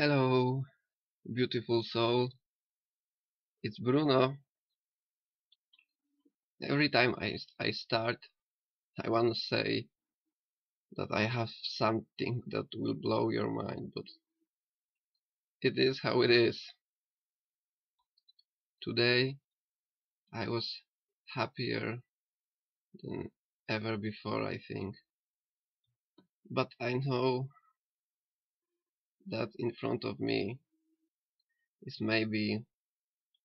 Hello, beautiful soul. It's Bruno. Every time I start, I want to say that I have something that will blow your mind, but it is how it is. Today, I was happier than ever before, I think. But I know that in front of me is maybe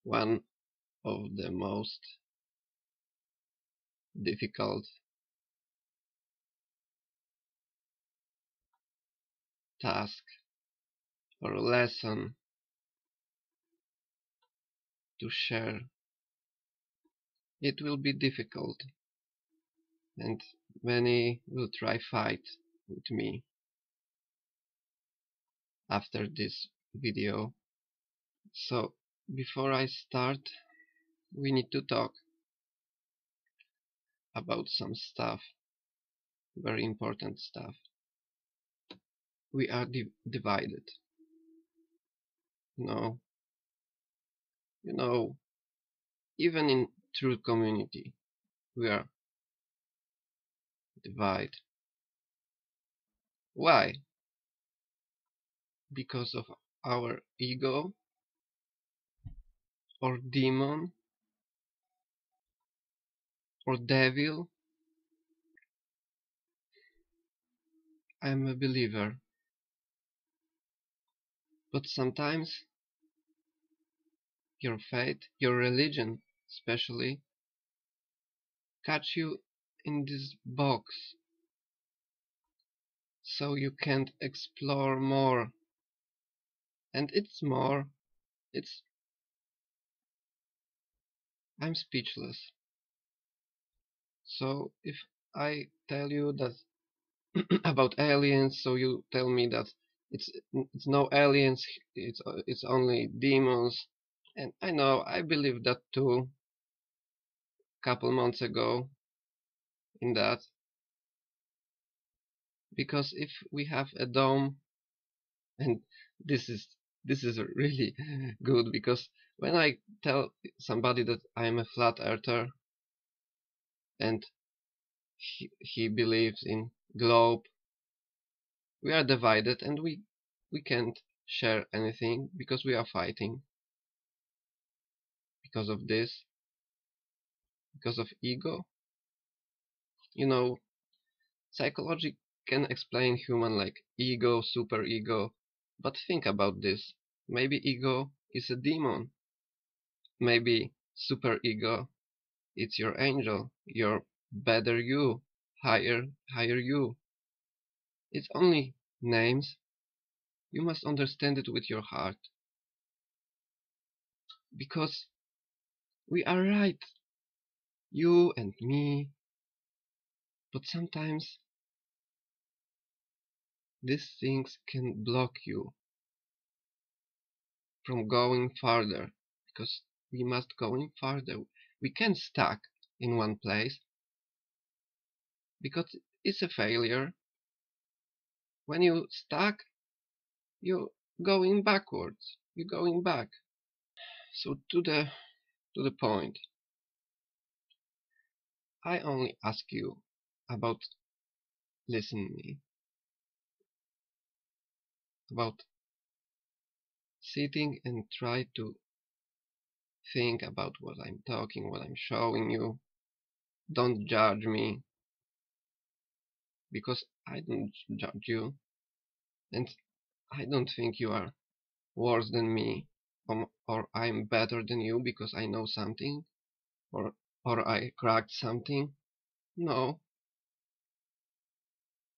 one of the most difficult task or lesson to share. It will be difficult, and many will try fight with me after this video. So before I start, we need to talk about some stuff, very important stuff. We are divided. No, you know, even in true community, we are divided. Why? Because of our ego or demon or devil. I'm a believer, but sometimes your faith, your religion especially, catch you in this box, so you can't explore more. And I'm speechless. So if I tell you that about aliens, so you tell me that it's no aliens, it's only demons. And I know, I believe that too. Couple months ago, in that, because if we have a dome, and this is really good, because when I tell somebody that I'm a flat earther, and he believes in globe, we are divided, and we can't share anything, because we are fighting. Because of this, because of ego. You know, psychology can explain human like ego, super ego. But think about this. Maybe ego is a demon. Maybe super ego, it's your angel, your better you, higher you. It's only names. You must understand it with your heart. Because we are right, you and me. But sometimes these things can block you from going farther, because we must go in farther. We can't stuck in one place, because it's a failure. When you stuck, you're going backwards, you're going back. So to the point, I only ask you about listening, about sitting and try to think about what I'm talking, what I'm showing you. Don't judge me, because I don't judge you, and I don't think you are worse than me, or I'm better than you because I know something, or I cracked something. No,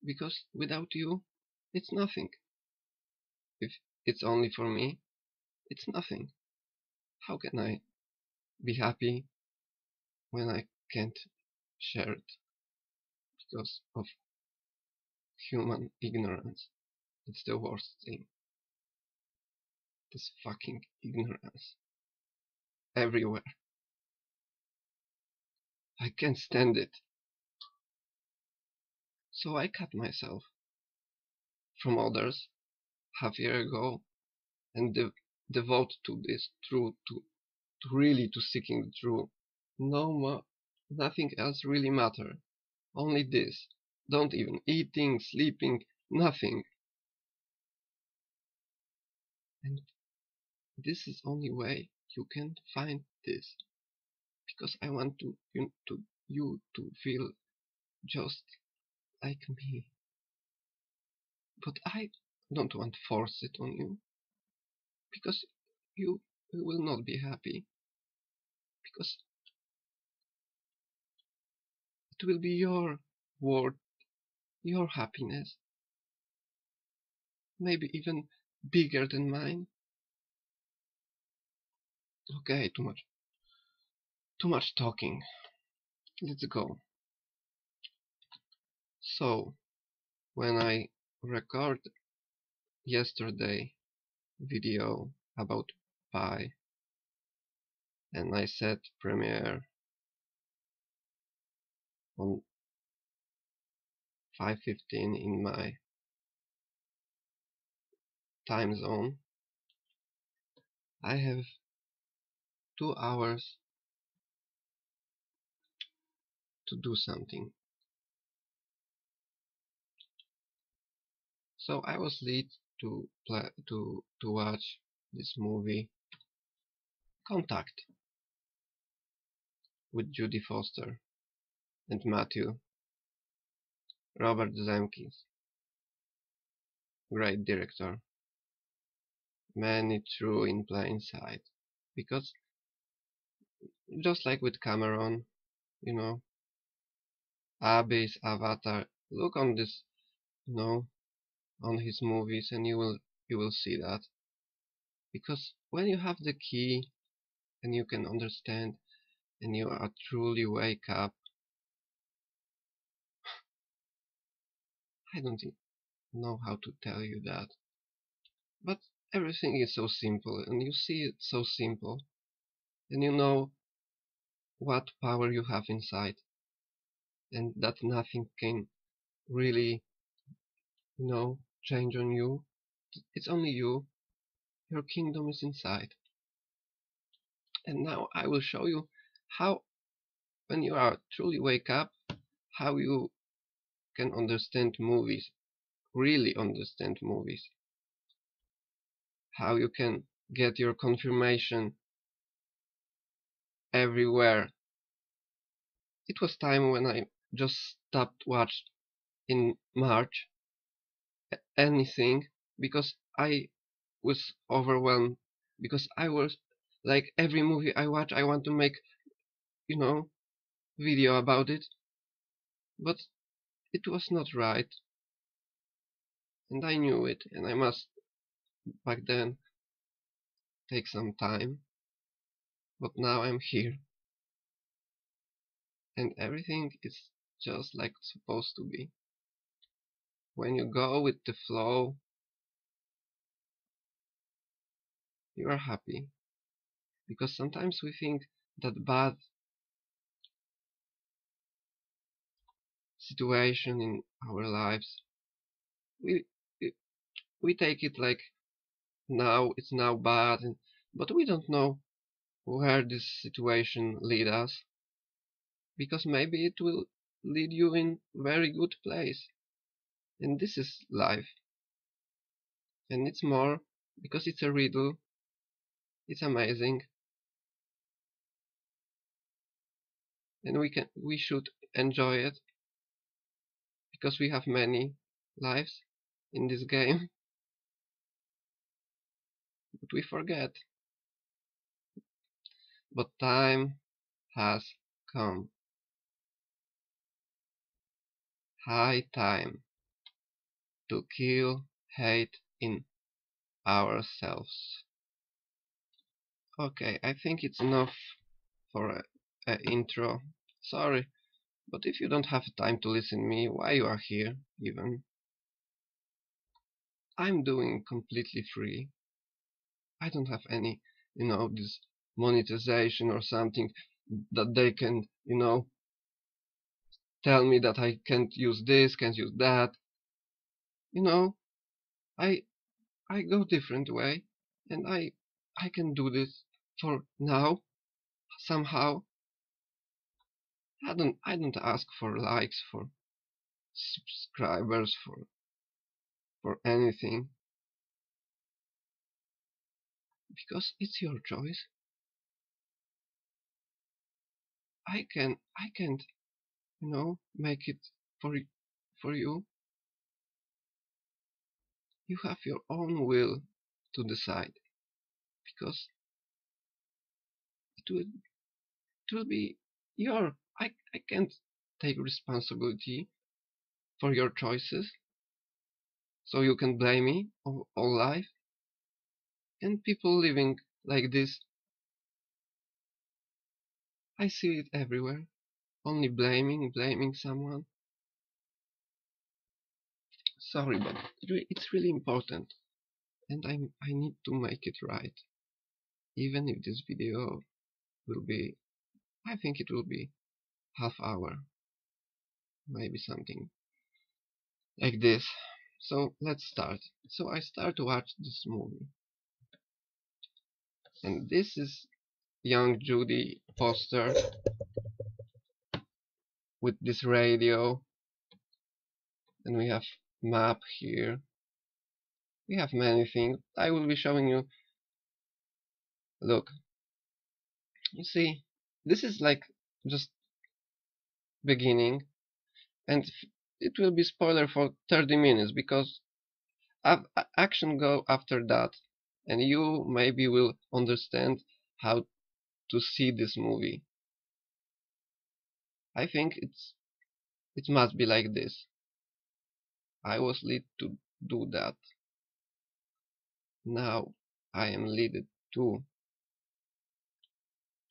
because without you, it's nothing. If it's only for me, it's nothing. How can I be happy when I can't share it because of human ignorance? It's the worst thing. This fucking ignorance. Everywhere. I can't stand it. So I cut myself from others half year ago and devote to this truth, to seeking the truth. Nothing else really matters. Only this. Don't even eating, sleeping, nothing. And this is only way you can find this, because I want you to feel just like me. But I don't want to force it on you, because you will not be happy, because it will be your world, your happiness, maybe even bigger than mine. Okay, too much talking. Let's go. So, when I record yesterday video about Pi, and I said premiere on 5:15 in my time zone, I have 2 hours to do something. So I was led to watch this movie Contact with Jodie Foster and Matthew Robert Zemeckis, great director. Many true in plain sight, because just like with Cameron, you know, Abyss, Avatar, look on this, you know, on his movies, and you will see that. Because when you have the key and you can understand and you are truly wake up, I don't know how to tell you that, but everything is so simple, and you see it so simple, and you know what power you have inside, and that nothing can really, you know, change on you. It's only you. Your kingdom is inside. And now I will show you how, when you are truly wake up, how you can understand movies, really understand movies, how you can get your confirmation everywhere. It was time when I just stopped watching in March anything, because I was overwhelmed, because I was like, every movie I watch I want to make, you know, video about it, but it was not right, and I knew it, and I must back then take some time. But now I'm here, and everything is just like it's supposed to be. When you go with the flow, you are happy, because sometimes we think that bad situation in our lives, we take it like, now it's now bad, but we don't know where this situation lead us, because maybe it will lead you in very good place. And this is life, and it's more, because it's a riddle, it's amazing, and we should enjoy it, because we have many lives in this game, but we forget. But time has come. High time to kill hate in ourselves. Okay, I think it's enough for an intro. Sorry, but if you don't have time to listen to me, why you are here even? I'm doing completely free. I don't have any, you know, this monetization or something that they can, you know, tell me that I can't use this, can't use that. You know, I go different way, and I can do this for now, somehow. I don't ask for likes, for subscribers, for anything, because it's your choice. I can't, you know, make it for you. You have your own will to decide, because it will be your. I can't take responsibility for your choices, so you can blame me all life. And people living like this, I see it everywhere, only blaming someone. Sorry, but it's really important, and I need to make it right, even if this video will be, I think it will be half hour, maybe something like this. So let's start. So I start to watch this movie, and this is young Jodie Foster with this radio, and we have map here, we have many things. I will be showing you. Look, you see, this is like just beginning, and it will be spoiler for 30 minutes because action go after that, and you maybe will understand how to see this movie. I think it must be like this. I was led to do that. Now I am led to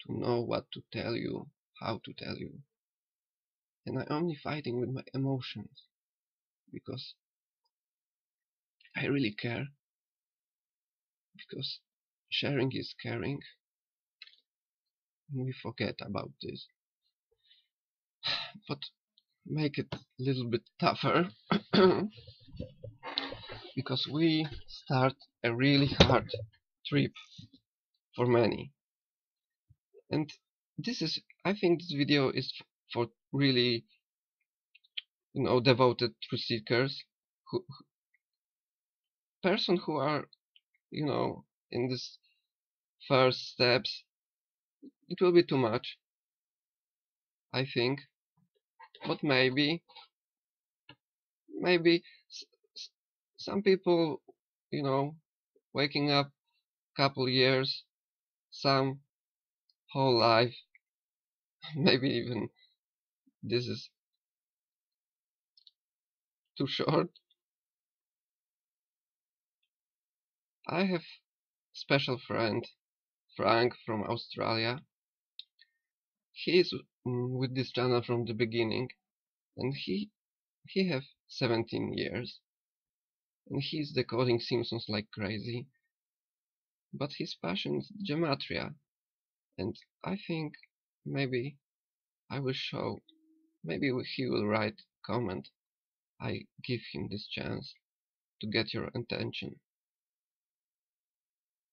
know what to tell you, how to tell you. And I'm only fighting with my emotions, because I really care, because sharing is caring. We forget about this, but make it a little bit tougher because we start a really hard trip for many, and this is, I think this video is for really, you know, devoted truth seekers, who are, you know, in this first steps. It will be too much, I think, but maybe some people, you know, waking up couple years, some whole life, maybe even this is too short. I have special friend Frank from Australia. He is with this channel from the beginning, and he have 17 years, and he is decoding Simpsons like crazy, but his passion is Gematria, and I think maybe I will show, maybe he will write comment. I give him this chance to get your attention.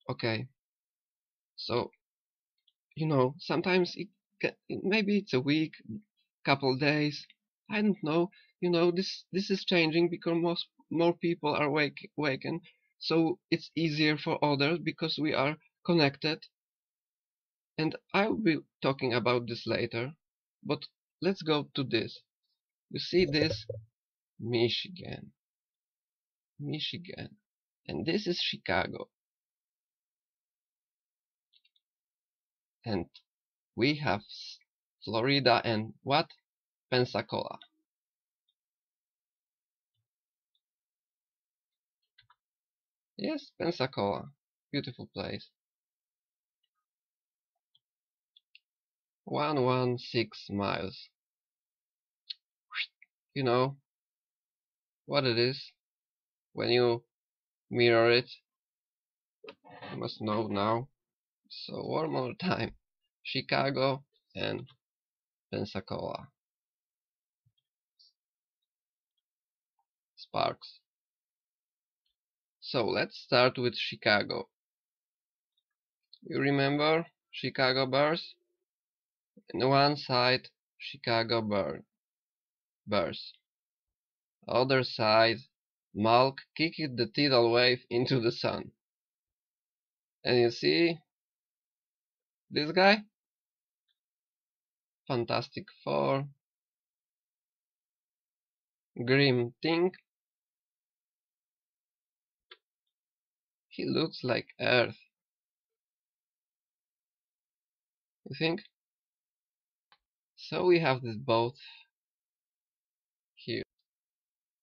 Okay, so, you know, sometimes maybe it's a week, couple days, I don't know. You know, this is changing because more people are waken, so it's easier for others because we are connected. And I will be talking about this later, but let's go to this. You see this? Michigan, and this is Chicago. And we have Florida and what? Pensacola. Yes, Pensacola. Beautiful place. 116 miles. You know what it is when you mirror it. You must know now. So one more time, Chicago and Pensacola. Sparks. So let's start with Chicago. you remember? Chicago Bears. And one side, Chicago Bears. Other side, Malk kicked the tidal wave into the sun. And you see this guy? Fantastic Four, Grim Thing. He looks like Earth. You think? So we have this both here.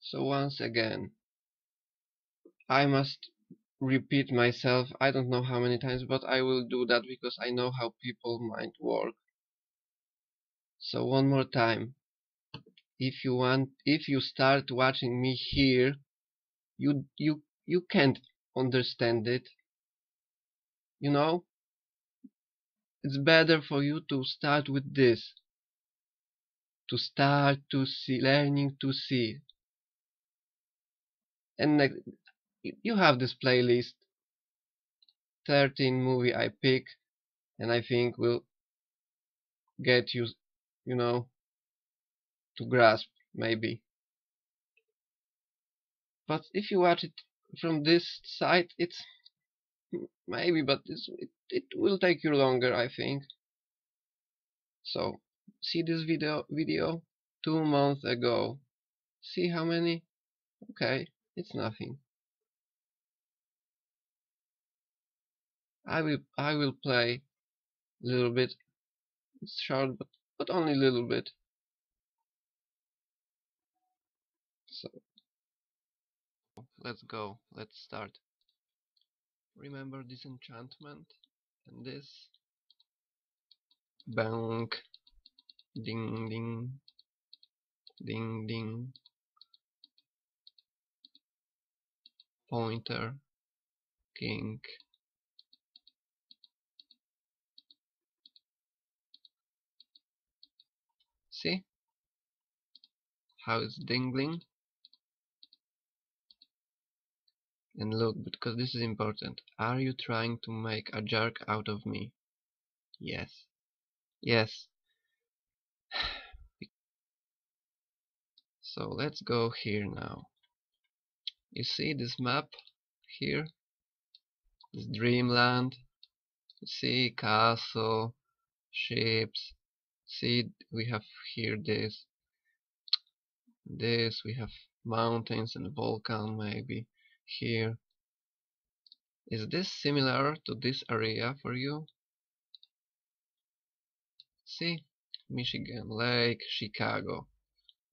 So once again, I must repeat myself, I don't know how many times, but I will do that because I know how people's mind work. So one more time, if you start watching me here, you can't understand it, you know? It's better for you to start with this, to start to see, learning to see. And next, you have this playlist, 13 movie I pick, and I think will get you, you know, to grasp, maybe. But if you watch it from this side, it's maybe, but it will take you longer, I think. So, see this video 2 months ago. See how many? Okay, it's nothing. I will play a little bit. It's short, but only a little bit. So let's go. Let's start. Remember Disenchantment and this. Bang, ding, ding, ding, ding. Pointer, king. See how it's dingling? And look, because this is important. Are you trying to make a jerk out of me? Yes. Yes. So let's go here now. You see this map here? This dreamland. You see castle, ships. See, we have here this. This, we have mountains and volcano maybe. Here. Is this similar to this area for you? See, Michigan Lake, Chicago,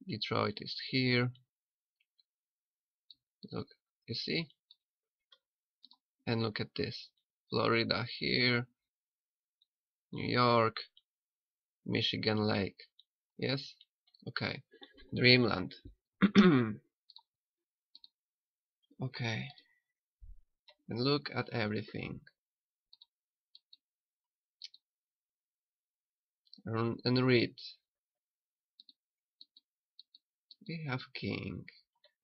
Detroit is here. Look, you see? And look at this. Florida here, New York, Michigan Lake. Yes? Okay. Dreamland. Okay, and look at everything, and read. We have king,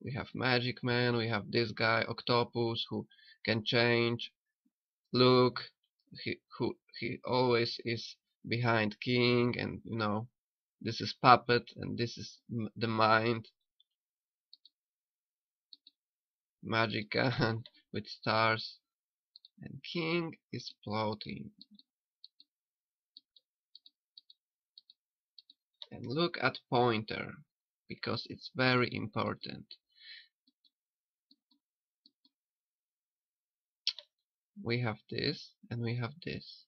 we have magic man, we have this guy octopus who can change. Look, he always is behind king, and you know, this is puppet, and this is the mind. Magic gun with stars, and king is plotting. And look at pointer, because it's very important. We have this, and we have this.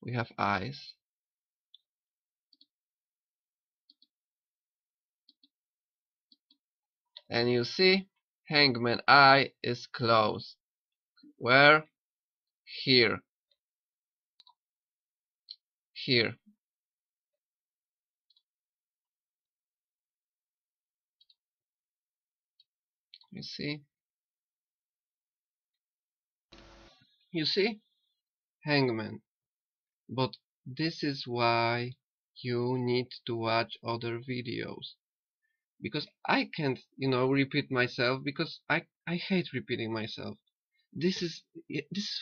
We have eyes. And you see? Hangman eye is closed. Where? Here. Here. You see? You see? Hangman. But this is why you need to watch other videos. Because I can't, you know, repeat myself, because I hate repeating myself. this is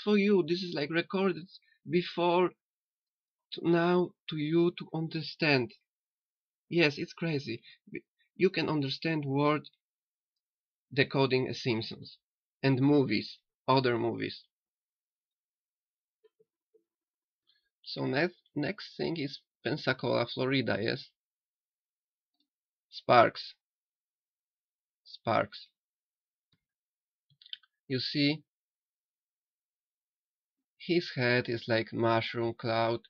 for you. This is like recorded before now to you to understand. Yes, it's crazy. You can understand word decoding as Simpsons and movies, other movies. So next thing is Pensacola, Florida. Yes, sparks. You see, his head is like mushroom cloud,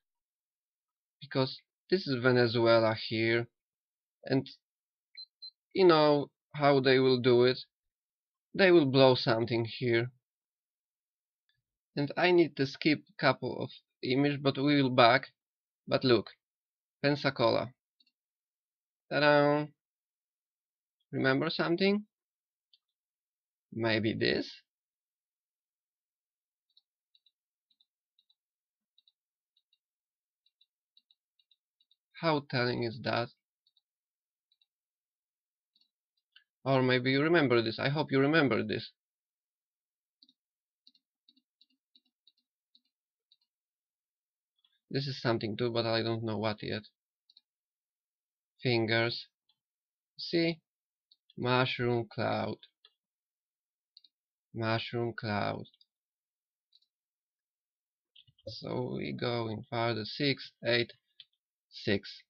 because this is Venezuela here, and you know how they will do it. They will blow something here. And I need to skip a couple of images, but we will back. But look, Pensacola. Ta-da! Remember something? Maybe this? How telling is that? Or maybe you remember this. I hope you remember this. This is something too, but I don't know what yet. Fingers. See? Mushroom cloud. Mushroom cloud. So we go in further. 6, 8, 6.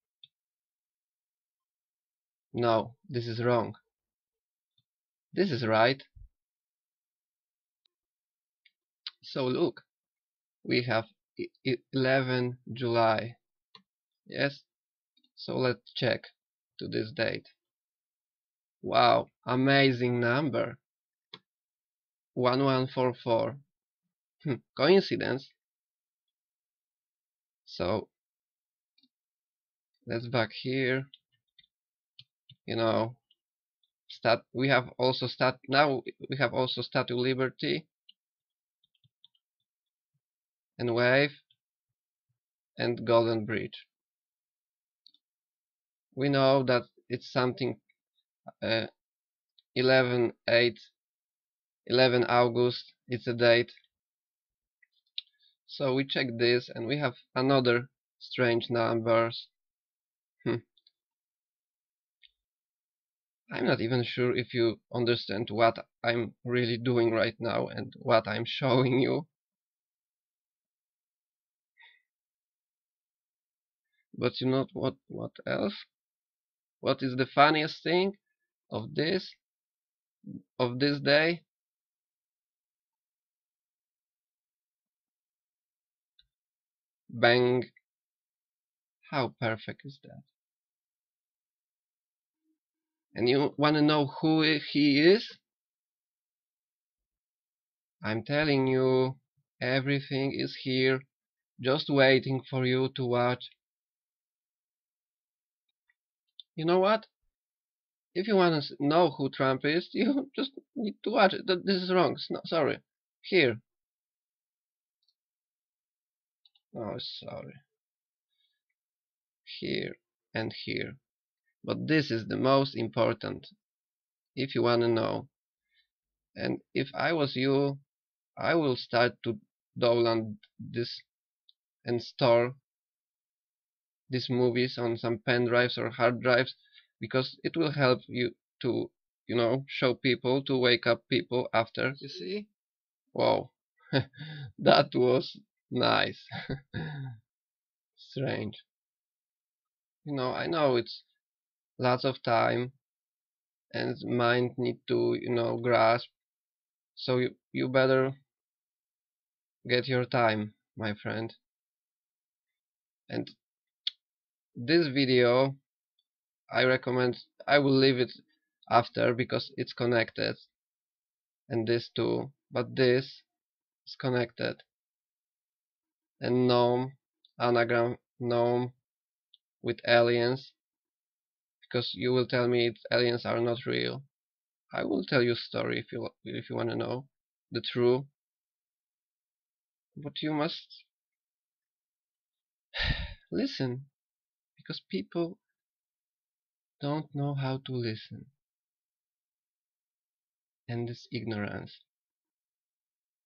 No, this is wrong. This is right. So look, we have 11 July. Yes? So let's check to this date. Wow, amazing number. 1144. Coincidence. So let's back here. You know, we have also Statue Liberty and Wave and Golden Bridge. We know that it's something 11 August, it's a date. So we check this and we have another strange numbers. I'm not even sure if you understand what I'm really doing right now and what I'm showing you. But you know what else? What is the funniest thing of this day? Bang! How perfect is that? And you want to know who he is? I'm telling you, everything is here, just waiting for you to watch. You know what? If you want to know who Trump is, you just need to watch it. This is wrong. No, sorry. Here. Oh, sorry. Here and here. But this is the most important, if you want to know. And if I was you, I will start to download this and store these movies on some pen drives or hard drives, because it will help you to, you know, show people, to wake up people after. You see? Wow, that was nice. Strange. You know, I know it's lots of time and mind need to, you know, grasp, so you better get your time, my friend. And this video I recommend, I will leave it after because it's connected, and this too, but this is connected. And gnome, anagram gnome with aliens. Because you will tell me aliens are not real. I will tell you a story if you want to know the truth. But you must listen, because people don't know how to listen. And this ignorance.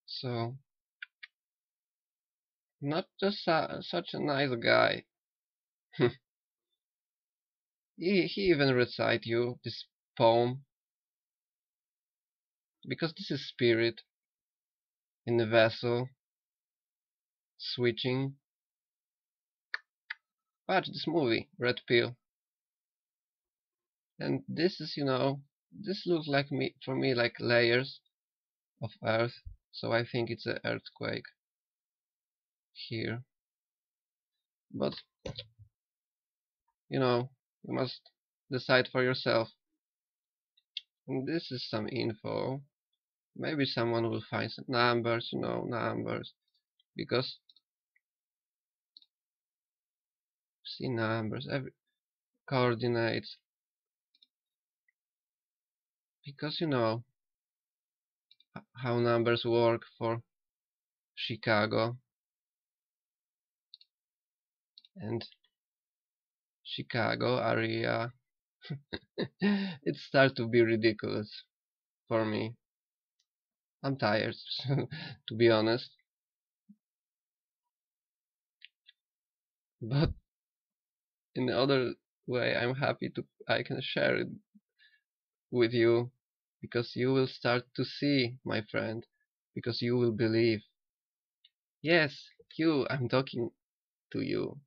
So, not just such a nice guy. He even recite you this poem, because this is spirit in the vessel switching. Watch this movie, Red Pill. And this is, you know, this looks like for me like layers of earth, so I think it's an earthquake here. But you know, you must decide for yourself. And this is some info. Maybe someone will find some numbers, you know, numbers, because see numbers, every coordinates, because you know how numbers work for Chicago, and Chicago area. It starts to be ridiculous for me. I'm tired, to be honest. But in the other way, I'm happy to I can share it with you, because you will start to see, my friend, because you will believe. Yes, you, I'm talking to you.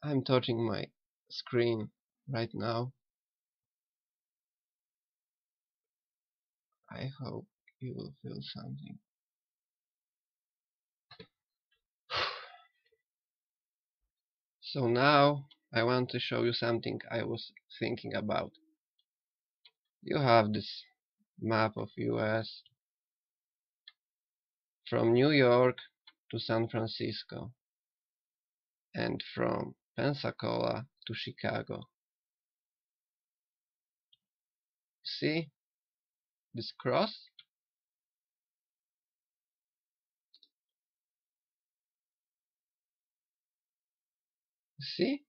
I'm touching my screen right now. I hope you will feel something. So now I want to show you something I was thinking about. You have this map of US from New York to San Francisco, and from Pensacola to Chicago. See this cross? See?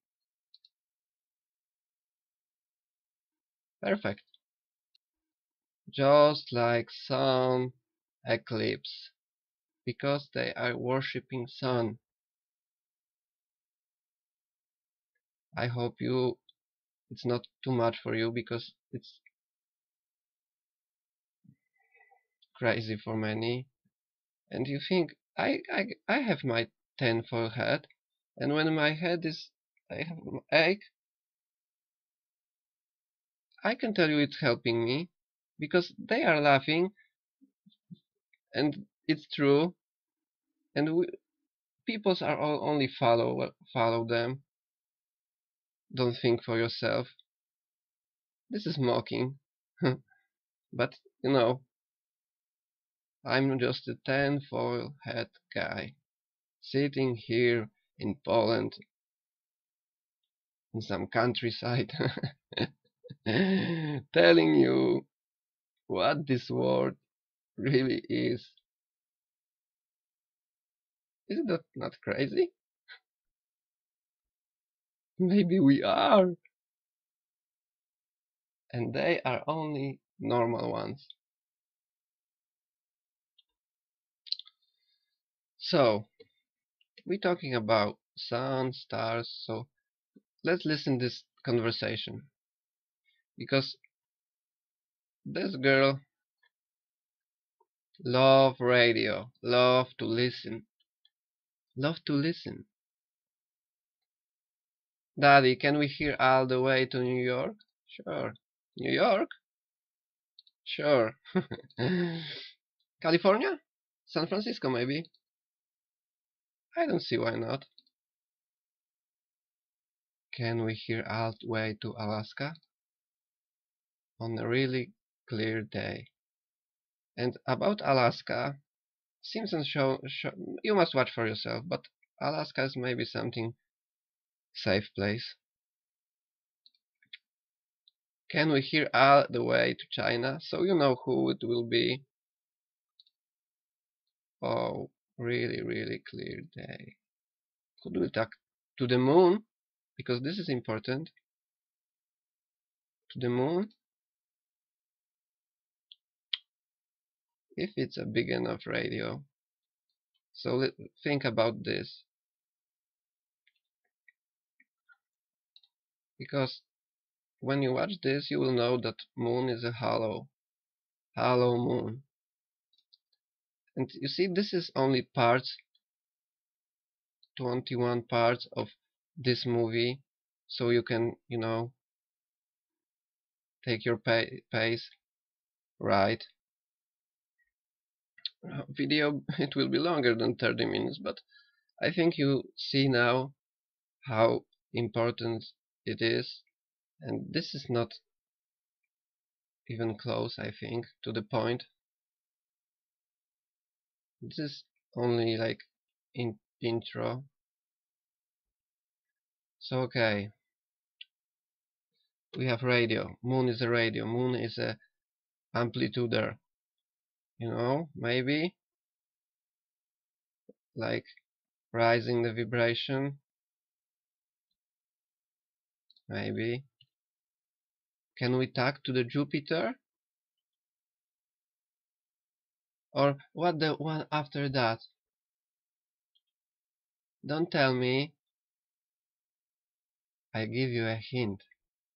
Perfect. Just like sun eclipse, because they are worshipping sun. I hope you, it's not too much for you, because it's crazy for many. And you think, I have my 10 for head, and when my head is, I have an ache, I can tell you it's helping me, because they are laughing, and it's true, and people are all only follow them. Don't think for yourself. This is mocking. But, you know, I'm just a tinfoil hat guy, sitting here in Poland, in some countryside, telling you what this world really is. Is that not crazy? Maybe we are, and they are only normal ones. So we're talking about sun, stars, so let's listen to this conversation, because this girl loves radio, loves to listen, Daddy, can we hear all the way to New York? Sure. New York? Sure. California? San Francisco, maybe? I don't see why not. Can we hear all the way to Alaska? On a really clear day. And about Alaska, Simpsons show, you must watch for yourself, but Alaska is maybe something safe place. Can we hear all the way to China? So you know who it will be. Oh, really, really clear day. Could we talk to the moon? Because this is important. To the moon. if it's a big enough radio. So think about this, because when you watch this you will know that moon is a hollow moon. And you see, this is only parts, 21 parts of this movie, so you can, you know, take your pace, right? Video, it will be longer than 30 minutes, but I think you see now how important it is. And this is not even close, I think, to the point. This is only like in intro. So okay, we have radio. Moon is a radio. Moon is a amplituder. You know, maybe like rising the vibration. Maybe. Can we talk to the Jupiter? Or what the one after that? Don't tell me. I give you a hint.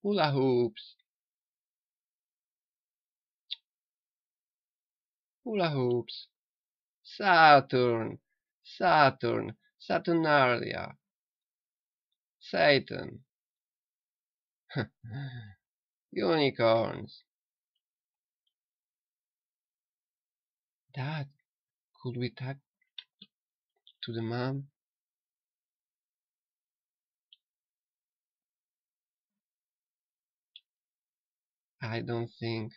Hula hoops. Hula hoops. Saturn. Saturn. Saturnalia. Satan. Unicorns. Dad, could we talk to the mom? I don't think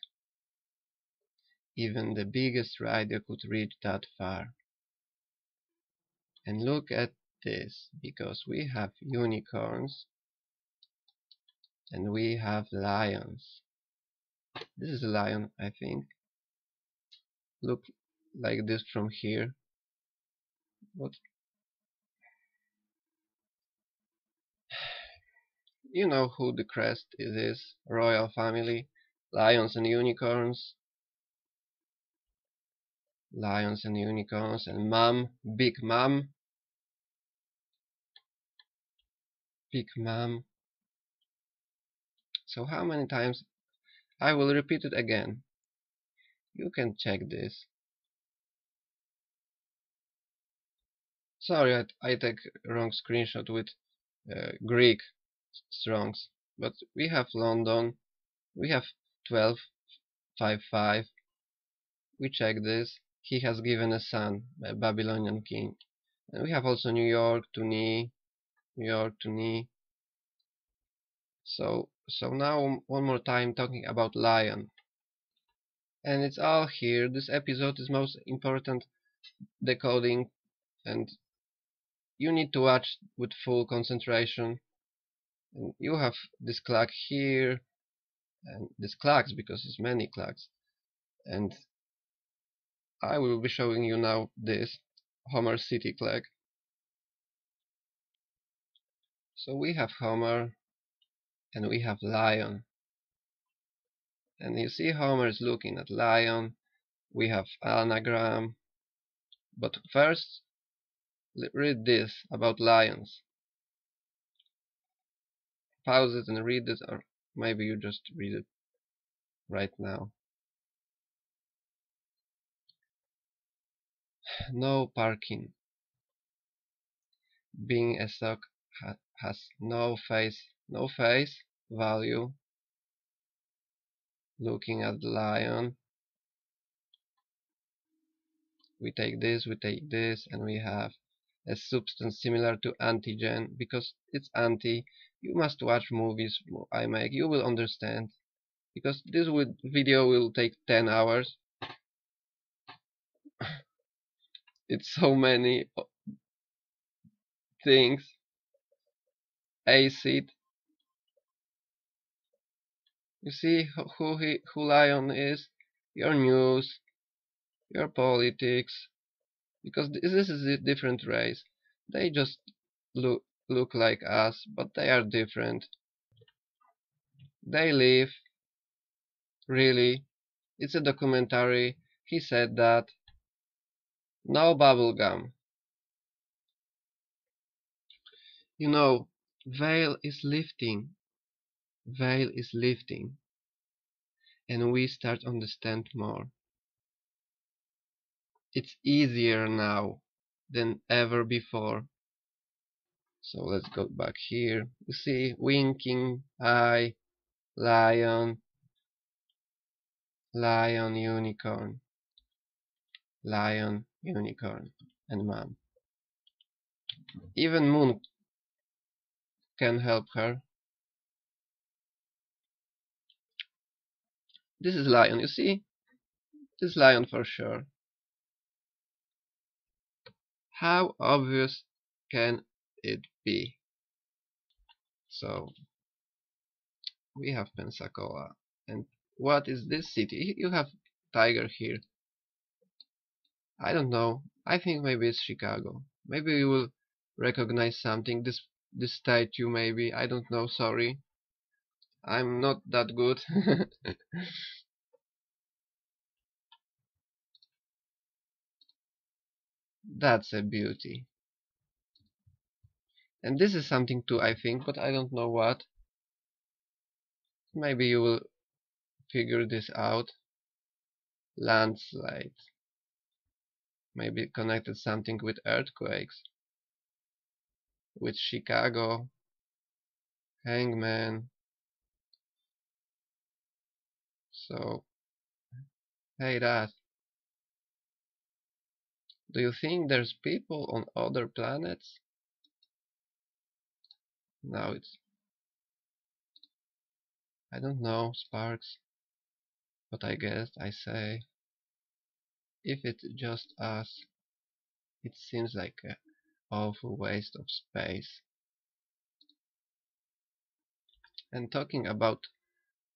even the biggest rider could reach that far. And look at this, because we have unicorns and we have lions. This is a lion, I think. Look like this from here. But you know who the crest is, royal family, lions and unicorns. Lions and unicorns and mom, big mom. Big mom. So how many times? I will repeat it again. You can check this. Sorry, I take wrong screenshot with Greek strongs, but we have London, we have 1255. We check this. He has given a son, a Babylonian king. And we have also New York, Tunis, New York, Tunis. So now one more time talking about lion. And it's all here. This episode is most important decoding, and you need to watch with full concentration. And you have this clock here, and this clocks, because it's many clocks. And I will be showing you now this Homer City clock. So we have Homer and we have lion. And you see Homer is looking at lion. We have anagram. But first, read this about lions. Pause it and read it, or maybe you just read it right now. No parking. Being a stock has no face value. Looking at the lion, we take this, and we have a substance similar to antigen, because it's anti. You must watch movies I make, you will understand, because this video will take 10 hours. It's so many things. Acid. You see who lion is, your news, your politics, because this is a different race. They just look like us, but they are different. They live, really. It's a documentary. he said that no bubblegum. You know, veil is lifting. Veil is lifting. And we start to understand more. It's easier now than ever before. So let's go back here. You see, winking, eye, lion, lion, unicorn, lion, unicorn, and mom. Even moon can help her. This is lion, you see? This is lion for sure. How obvious can it be? So we have Pensacola, and what is this city? You have tiger here. I don't know. I think maybe it's Chicago. Maybe you will recognize something. This statue maybe. I don't know. Sorry, I'm not that good. That's a beauty. And this is something too, I think, but I don't know what. Maybe you will figure this out. Landslide. Maybe connected something with earthquakes. With Chicago. Hangman. So, hey Rat, do you think there's people on other planets? Now it's, I don't know, sparks, but I guess I say, if it's just us, it seems like an awful waste of space. And talking about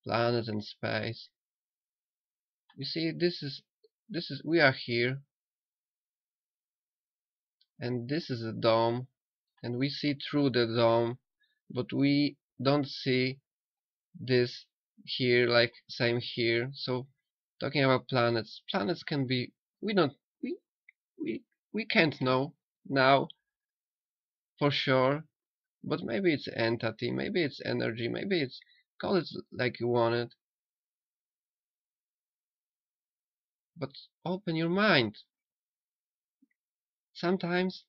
planet and space, you see, this is we are here, and this is a dome, and we see through the dome, but we don't see this here, like same here. So talking about planets can be, we can't know now for sure, but maybe it's entity, maybe it's energy, maybe it's, call it like you want it, but open your mind. Sometimes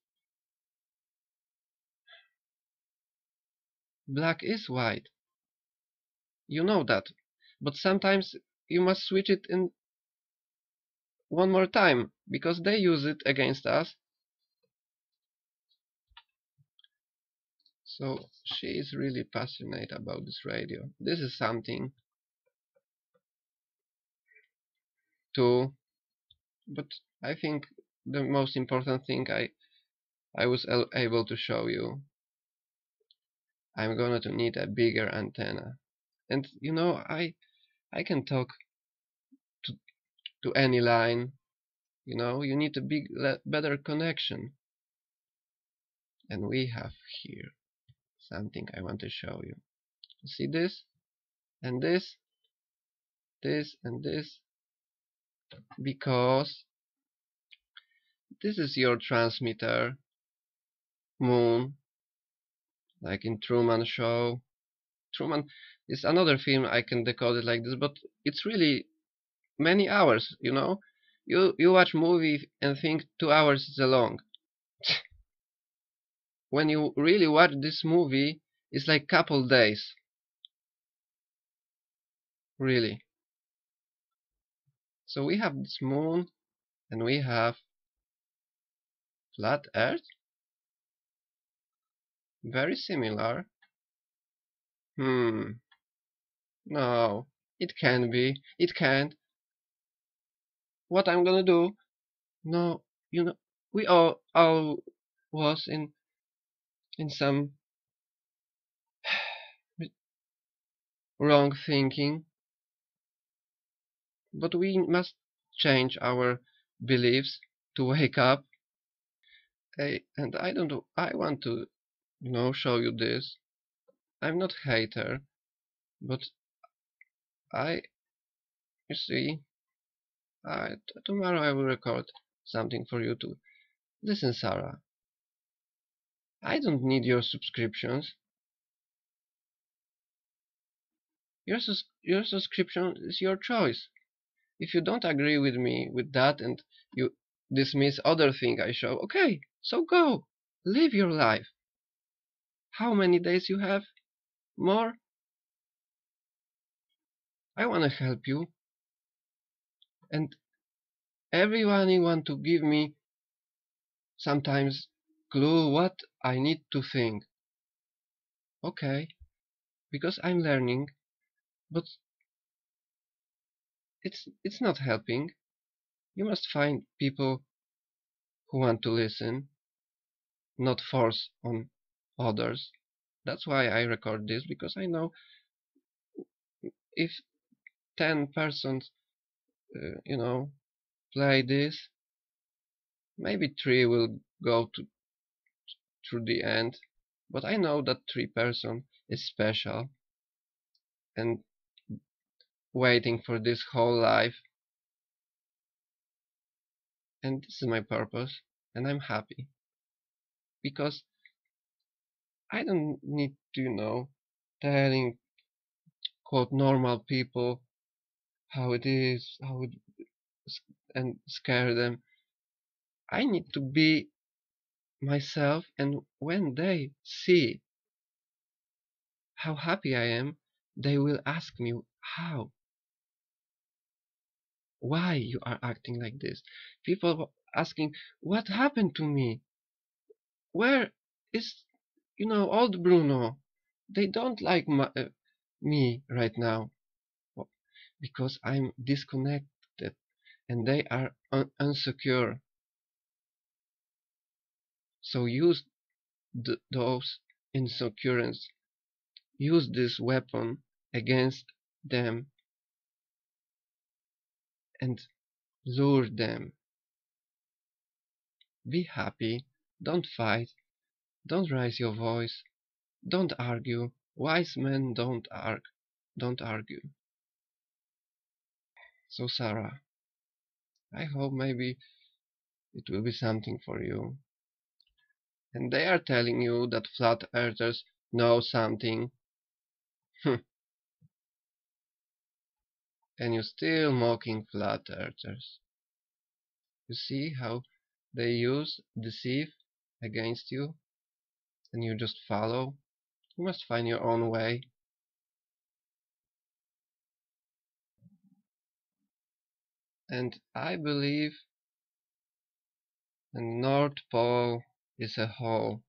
black is white, you know that, but sometimes you must switch it in one more time, because they use it against us. So she is really passionate about this radio. This is something too, but I think the most important thing I was able to show you. I'm gonna to need a bigger antenna, and you know, I can talk to any line. You know, you need a big, better connection, and we have here something I want to show you. See this, and this, this, and this, because this is your transmitter, moon, like in Truman Show. Truman is another film, I can decode it like this, but it's really many hours, you know. You watch movie and think 2 hours is long. When you really watch this movie, it's like couple days. Really. So we have this moon, and we have flat earth. Very similar. No, it can be. It can't. What I'm gonna do? No, you know, we all was in some wrong thinking, but we must change our beliefs to wake up. And I don't know, I want to, you know, show you this. I'm not a hater, but you see, Tomorrow I will record something for you too. Listen, Sarah, I don't need your subscriptions. Your subscription is your choice. If you don't agree with me with that and you dismiss other thing I show, okay, so go. Live your life. How many days you have? More? I want to help you. And everyone you want to give me sometimes clue what I need to think. Okay, because I'm learning, but it's not helping. You must find people who want to listen, not force on others. That's why I record this, because I know if 10 persons play this, maybe 3 will go through the end, but I know that 3 person is special, and waiting for this whole life, and this is my purpose, and I'm happy because I don't need to telling quote normal people how it is, and scare them. I need to be myself, and when they see how happy I am, they will ask me how. Why you are acting like this? People asking, what happened to me? Where is, old Bruno? They don't like me right now, because I'm disconnected, and they are insecure. So use those insecurities. Use this weapon against them and lure them. Be happy, don't fight, don't raise your voice, don't argue. Wise men don't argue. So Sarah, I hope maybe it will be something for you. And they are telling you that flat earthers know something. And you're still mocking flat earthers. You see how they use deceive against you, and you just follow. You must find your own way. And I believe the North Pole is a hole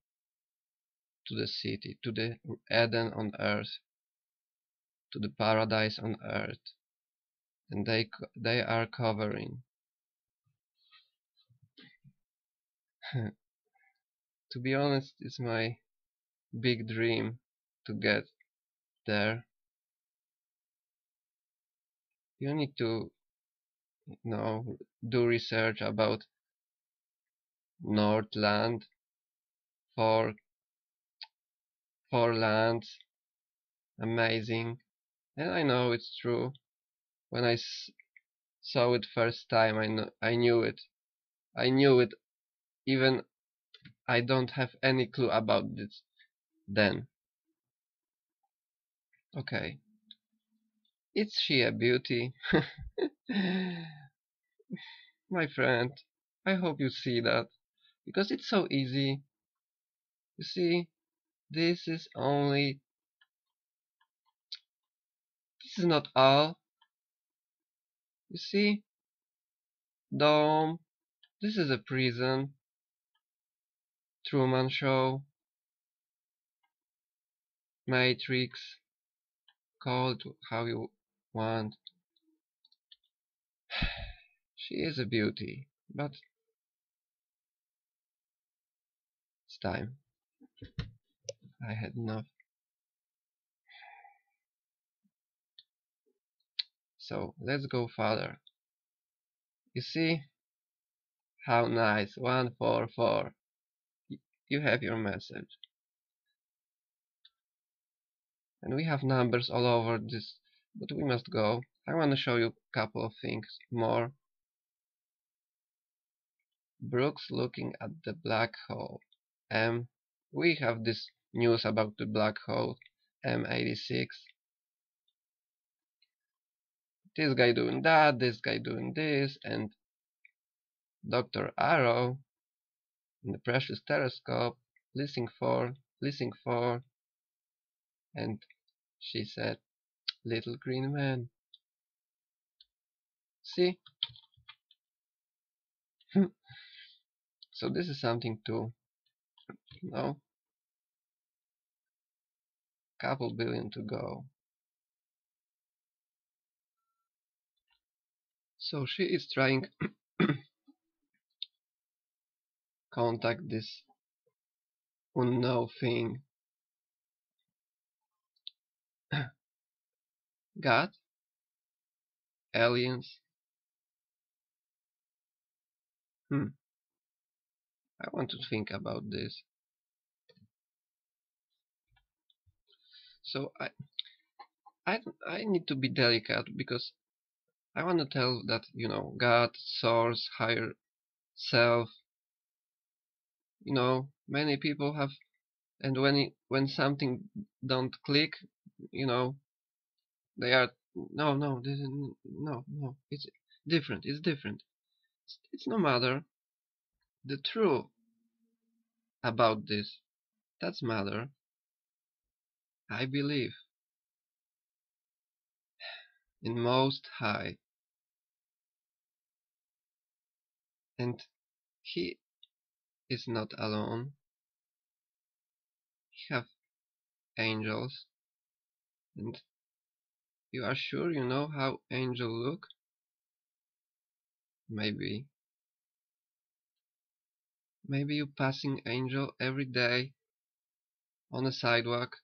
to the city, to the Eden on earth, to the paradise on earth. And they are covering. To be honest, it's my big dream to get there. You need to do research about Northland, four lands, amazing. And I know it's true. When I saw it first time, I knew it. I knew it, even I don't have any clue about this then. Okay. Is she a beauty? My friend, I hope you see that, because it's so easy. You see, this is not all. You see, dome, this is a prison, Truman Show, Matrix, call it how you want. She is a beauty, but it's time. I had enough. So let's go further. You see how nice. 144. You have your message. And we have numbers all over this, but we must go. I want to show you a couple of things more Brooks looking at the black hole. We have this news about the black hole, M86. This guy doing that, this guy doing this, and Dr. Arrow in the precious telescope, listening for, and she said, little green man. See? So this is something to, you know, couple billion to go. So she is trying contact this unknown thing. God? Aliens? I want to think about this. So I need to be delicate, because I want to tell that, you know, God, Source, Higher Self. You know, many people have, and when something don't click, you know, they are no, it's different. It's different. It's no matter. The truth about this, that's matter. I believe in Most High, and He is not alone. He have angels, and you are sure you know how angels look? Maybe you passing angel every day on a sidewalk.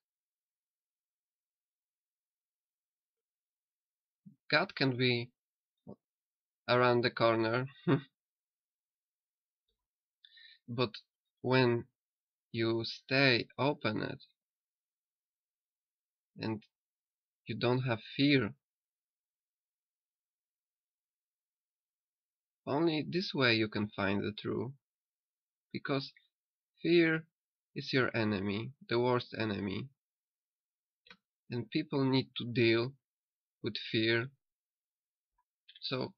God can be around the corner. But when you stay open and you don't have fear, only this way you can find the truth. Because fear is your enemy, the worst enemy. And people need to deal with fear. So,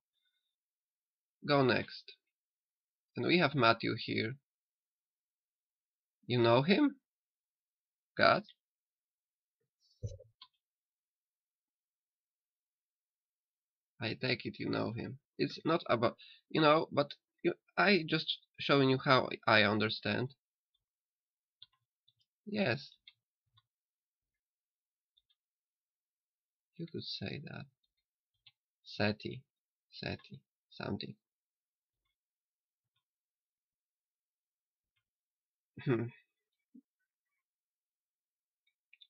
go next. And we have Matthew here. You know him? God? I take it you know him. It's not about, you know, but I just showing you how I understand. Yes. You could say that. SETI, something.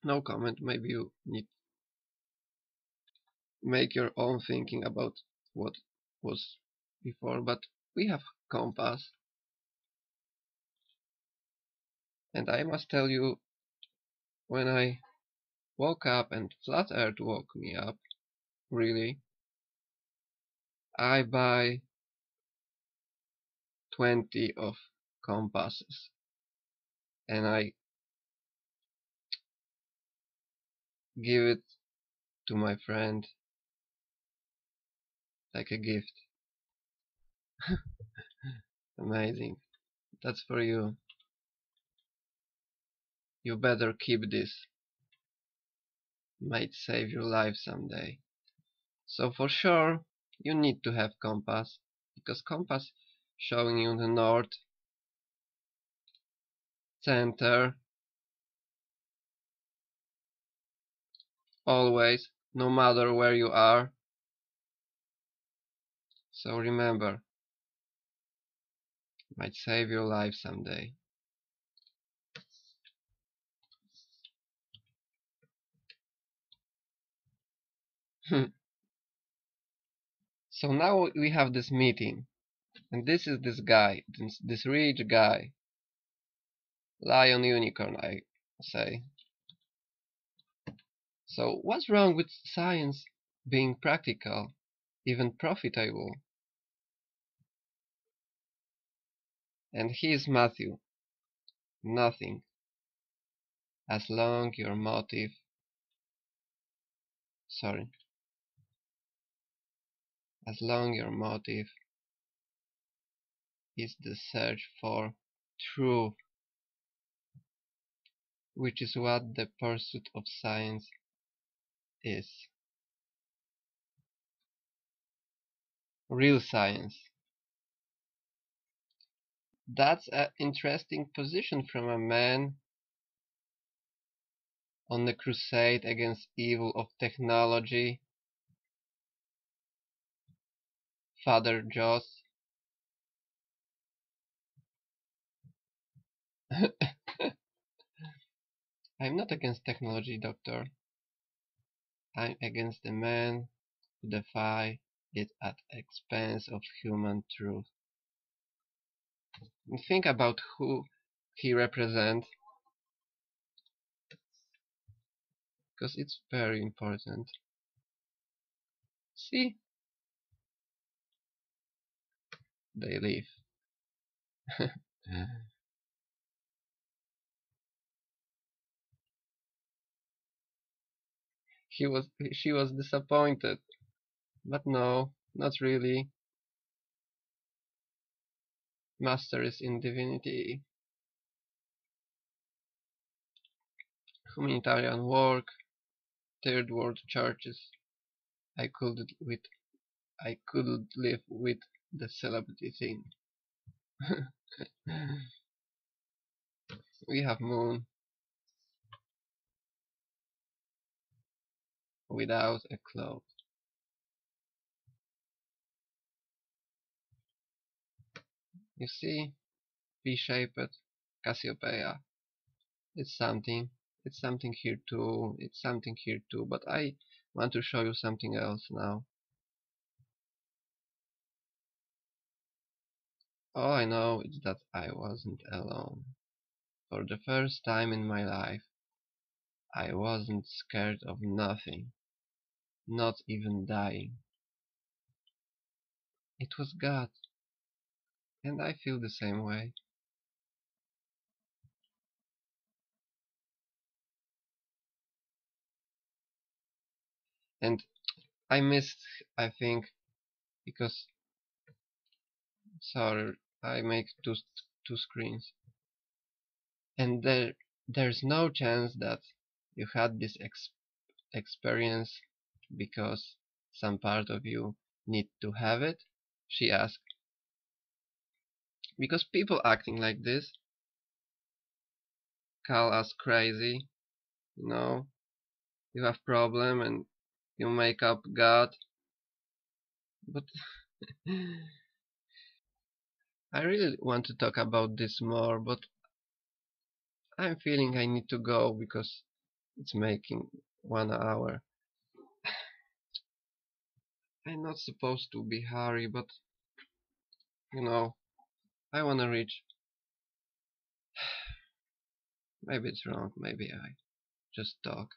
No comment, maybe you need make your own thinking about what was before, but we have compass, and I must tell you, when I woke up and Flat Earth woke me up, really, I buy 20 of compasses, and I give it to my friend like a gift. Amazing. That's for you. You better keep this. Might save your life someday. So for sure you need to have compass, because compass showing you the north, center, always, no matter where you are. So remember, might save your life someday. So now we have this meeting, and this is this guy, this rich guy, lion unicorn, I say. So what's wrong with science being practical, even profitable? And he is Matthew. Nothing. As long your motive... Sorry. As long your motive is the search for truth, which is what the pursuit of science is. Real science. That's an interesting position from a man on the crusade against evil of technology, Father Joss. I'm not against technology, Doctor. I'm against the man who defies it at expense of human truth. Think about who he represents, because it's very important. See? They leave. She was disappointed, but no, not really. Master is in divinity, humanitarian work, third world churches. I couldn't live with the celebrity thing. We have moon without a cloud. You see, V-shaped Cassiopeia. It's something here too, it's something here too, but I want to show you something else now. All I know is that I wasn't alone. For the first time in my life, I wasn't scared of nothing, not even dying. It was God. And I feel the same way. And I missed, I think, because, sorry, I make two screens. And there's no chance that you had this experience because some part of you need to have it, she asked. Because people acting like this call us crazy, you know, you have problem and you make up God, but I really want to talk about this more, but I'm feeling I need to go because it's making 1 hour. I'm not supposed to be hurry, but you know, I wanna reach. Maybe it's wrong, maybe I just talk.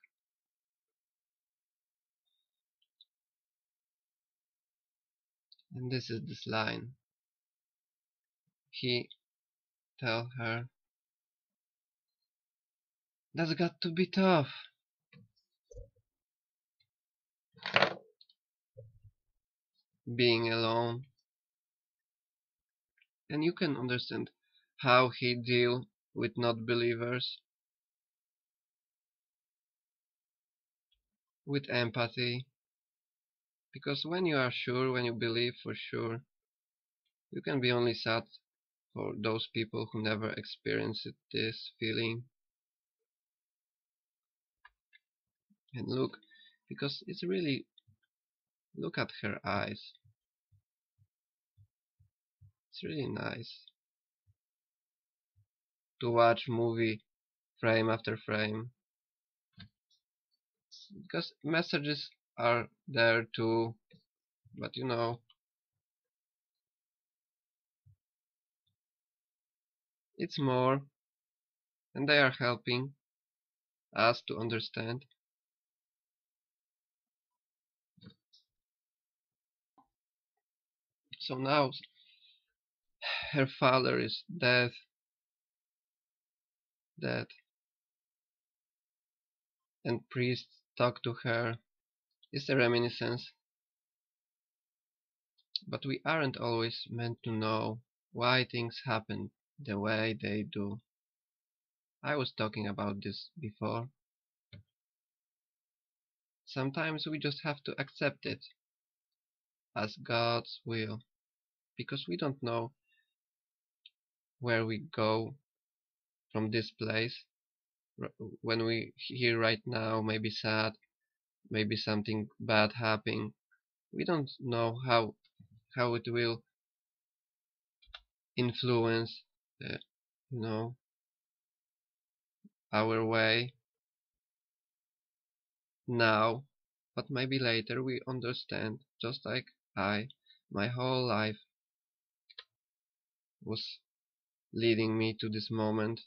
And this is this line. He tell her, that's got to be tough. Being alone. And you can understand how he deal with not believers, with empathy, because when you are sure, when you believe for sure, you can be only sad for those people who never experienced this feeling. And look, because it's really, look at her eyes. It's really nice to watch movie frame after frame, because messages are there too, but you know, it's more, and they are helping us to understand. So now her father is dead, and priests talk to her. It's a reminiscence. But we aren't always meant to know why things happen the way they do. I was talking about this before. Sometimes we just have to accept it as God's will, because we don't know where we go from this place. When we here right now, maybe sad, maybe something bad happening, we don't know how it will influence our way now, but maybe later we understand. Just like my whole life was leading me to this moment,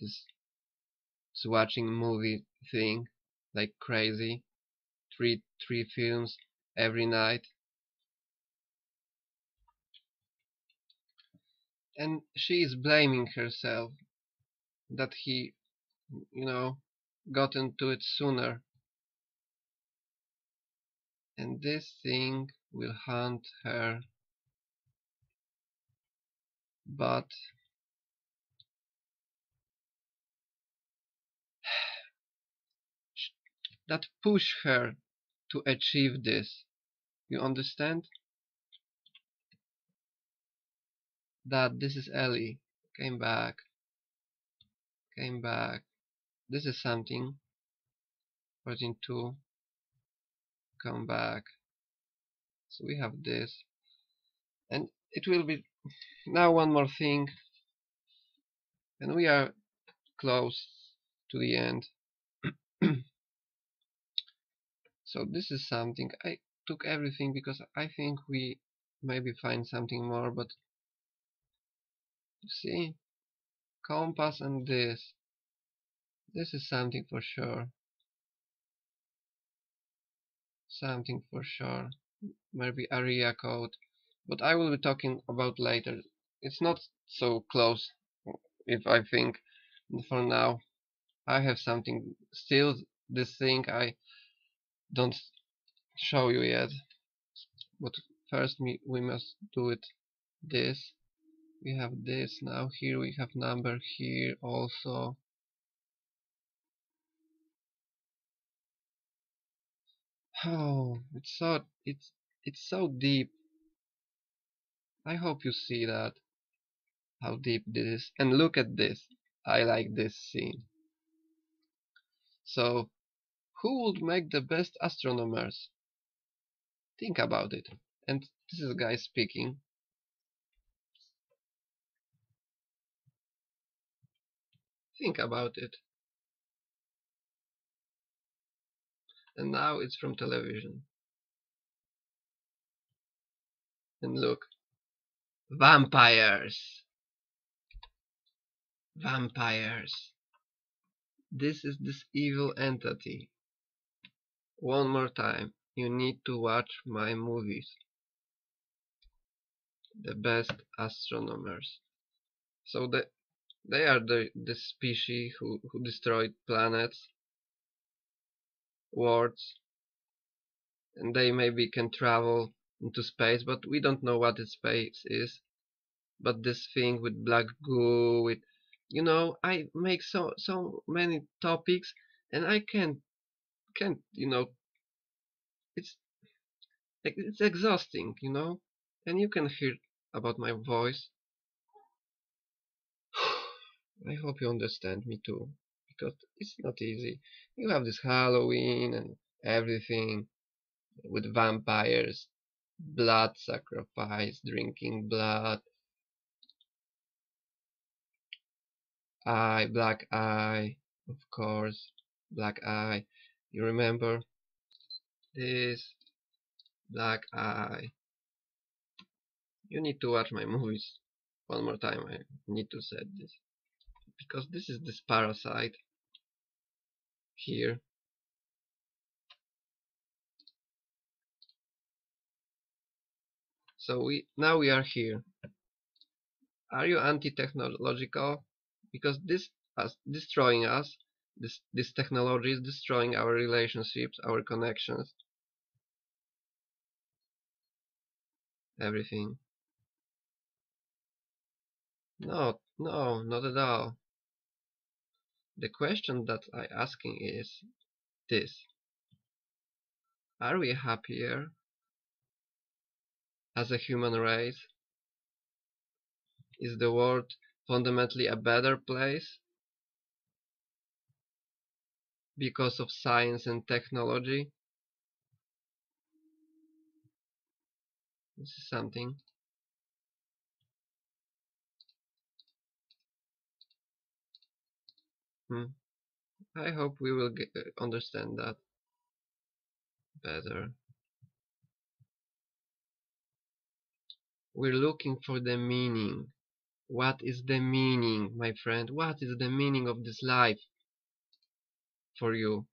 this watching movie thing like crazy, three films every night. And she is blaming herself that he, got into it sooner. And this thing will haunt her. But that push her to achieve this. You understand? That this is Ellie. Came back. This is something. 14-2. Come back. So we have this. And it will be now one more thing. And we are close to the end. So this is something. I took everything because I think we maybe find something more, but you see, compass and this is something for sure. Maybe area code, but I will be talking about later. It's not so close, if I think, for now. I have something still, this thing I don't show you yet, but first we must do it. This, we have this now, here we have number, here also. Oh, it's so deep. I hope you see that, how deep this is. And look at this, I like this scene. So who would make the best astronomers? Think about it. And this is a guy speaking. Think about it. And now it's from television. And look. Vampires. This is this evil entity. One more time, you need to watch my movies. The best astronomers. So they are the species who destroyed planets, worlds, and they maybe can travel into space, but we don't know what space is. But this thing with black goo, with I make so many topics, and I can't it's exhausting, and you can hear about my voice. I hope you understand me too, because it's not easy. You have this Halloween and everything with vampires, blood sacrifice, drinking blood, black eye, of course, black eye. You remember this black eye. You need to watch my movies. One more time, I need to set this, because this is this parasite here. So we now we are here. Are you anti-technological? Because this is destroying us. This technology is destroying our relationships, our connections, everything. No, no, not at all. The question that I'm asking is this. Are we happier as a human race? Is the world fundamentally a better place because of science and technology? This is something. I hope we will understand that better. We're looking for the meaning. What is the meaning, my friend? What is the meaning of this life for you?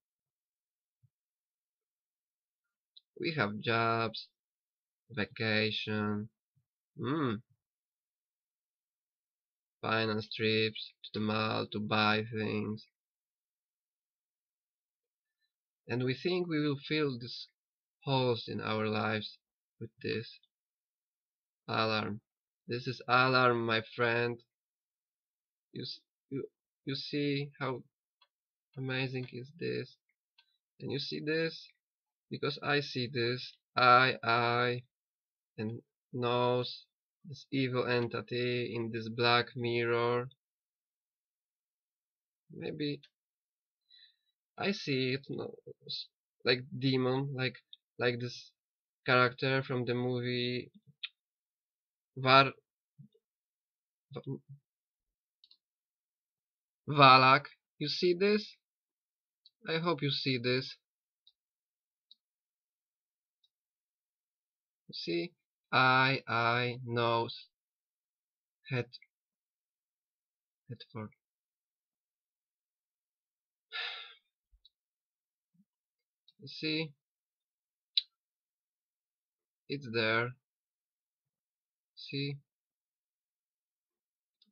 We have jobs, vacation, finance trips to the mall to buy things. And we think we will fill these holes in our lives with this. Alarm. This is alarm, my friend. You see how amazing is this? And you see this? Because I see this. I, and nose, this evil entity in this black mirror. Maybe I see it like demon, like this character from the movie Valak. You see this? I hope you see this. You see? I, nose, head for. You see? It's there. See?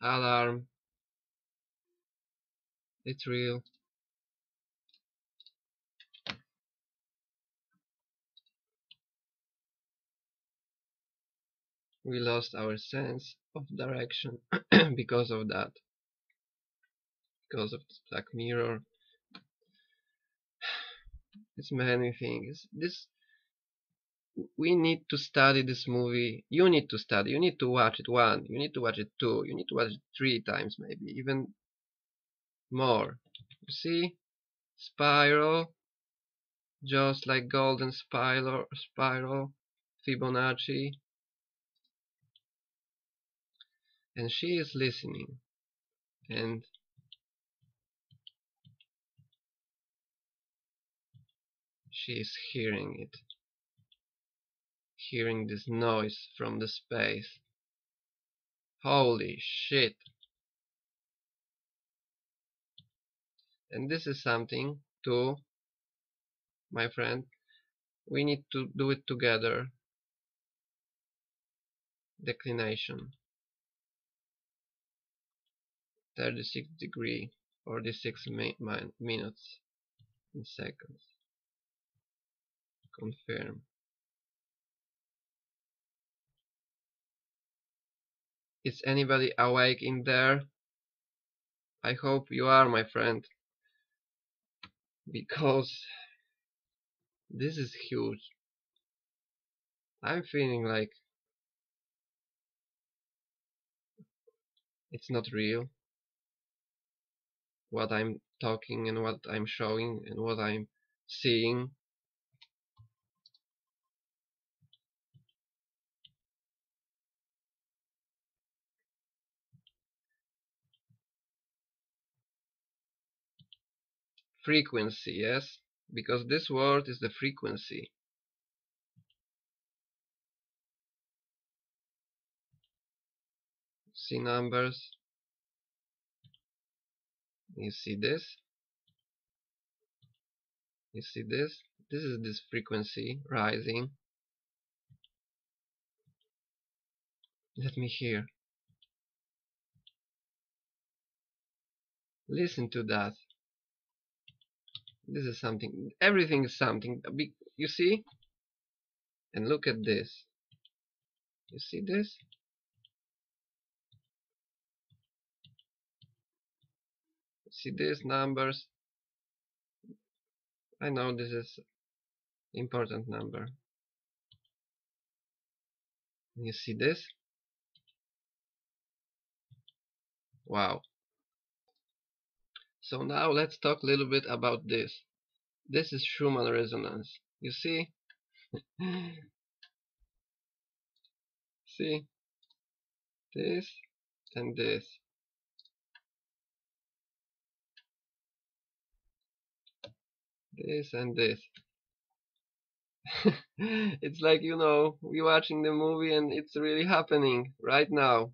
Alarm. It's real. We lost our sense of direction because of that. Because of this black mirror. It's many things. We need to study this movie. You need to study. You need to watch it one. You need to watch it two. You need to watch it three times, maybe even more. You see, spiral, just like golden spiral, Fibonacci. And she is listening. And she is hearing it. Hearing this noise from the space. Holy shit! And this is something too, my friend. We need to do it together. Declination. 36 degree, 46 minutes in seconds. Confirm. Is anybody awake in there? I hope you are, my friend. Because this is huge. I'm feeling like it's not real. What I'm talking and what I'm showing and what I'm seeing. Frequency, yes, because this word is the frequency. See numbers. You see this? You see this? This is this frequency rising. Let me hear. Listen to that. This is something. Everything is something. You see? And look at this. You see this? See these numbers? I know this is important number. You see this? Wow. So now let's talk a little bit about this. This is Schumann resonance. You see? See? This and this. This and this. It's like, you know, we're watching the movie and it's really happening right now.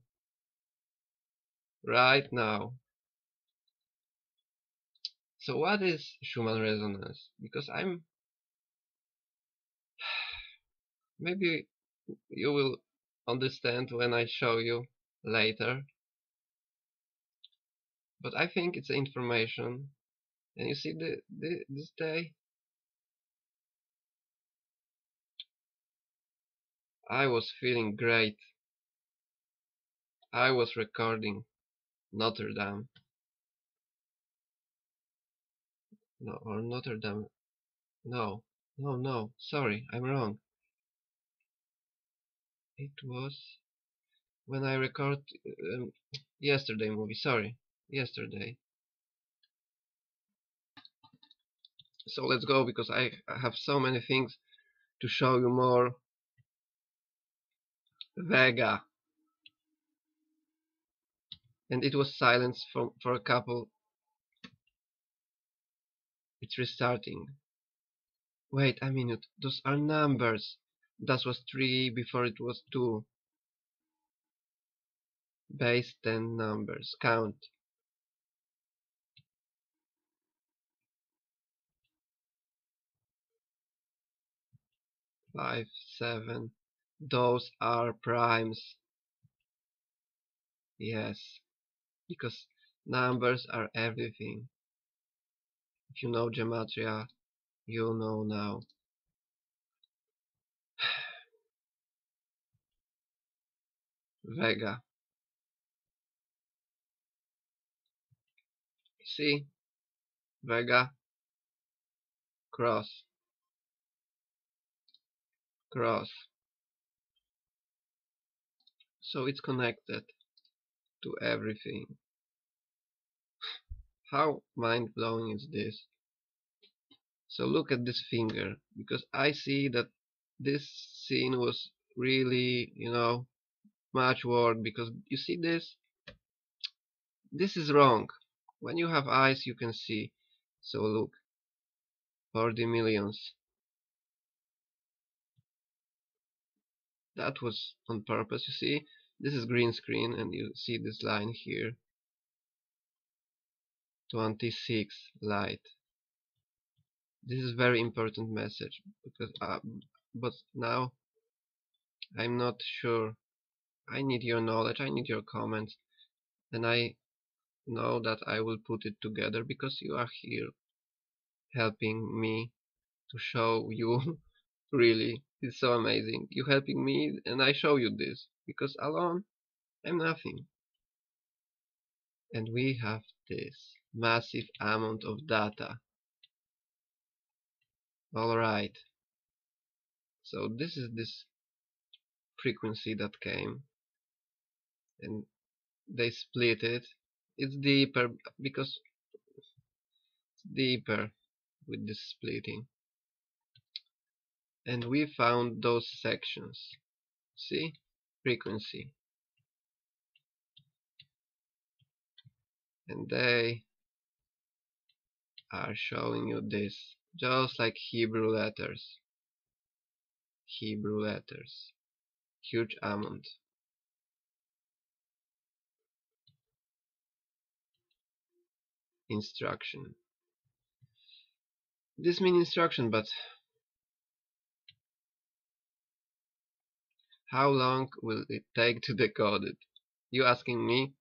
Right now. So what is Schumann resonance? Because I'm... Maybe you will understand when I show you later. But I think it's information. And you see this day? I was feeling great. I was recording Notre Dame. No, or Notre Dame. No, sorry, I'm wrong. It was when I recorded yesterday movie, sorry, yesterday. So let's go, because I have so many things to show you more. Vega. And it was silence for a couple. It's restarting. Wait a minute, those are numbers. That was 3 before it was 2. Base 10 numbers, count. Five, 7, those are primes. Yes, because numbers are everything. If you know Gematria, you'll know now. Vega. See? Vega. Cross. Cross. So it's connected to everything. How mind-blowing is this? So look at this finger, because I see that this scene was really, you know, much work, because you see this? This is wrong. When you have eyes you can see. So look. 40 millions. That was on purpose, you see. This is green screen, and you see this line here. 26 light. This is very important message, because but now I'm not sure. I need your knowledge, I need your comments, and I know that I will put it together, because you are here helping me to show you. Really, it's so amazing. You're helping me and I show you this, because alone I'm nothing. And we have this massive amount of data. Alright. So this is this frequency that came. And they split it. It's deeper, because it's deeper with this splitting. And we found those sections. See? Frequency. And they are showing you this, just like Hebrew letters. Hebrew letters. Huge amount. Instruction. This means instruction, but how long will it take to decode it? You asking me?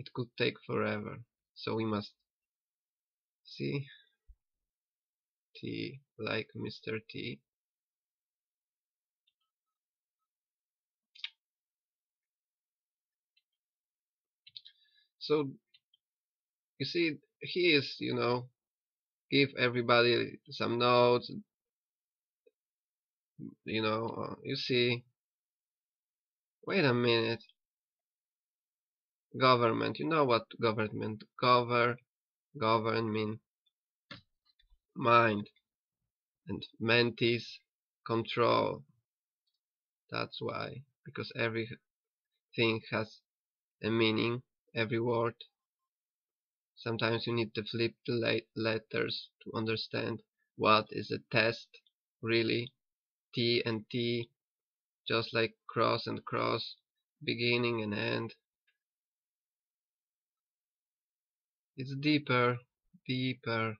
it could take forever. So we must see T like Mr. T. So you see, he is, you know, give everybody some notes, you know, you see, wait a minute, government, you know what government, govern mean mind, and mentis control, that's why, because everything has a meaning, every word. Sometimes you need to flip the letters to understand what is a test, really. T and T, just like cross and cross, beginning and end. It's deeper, deeper.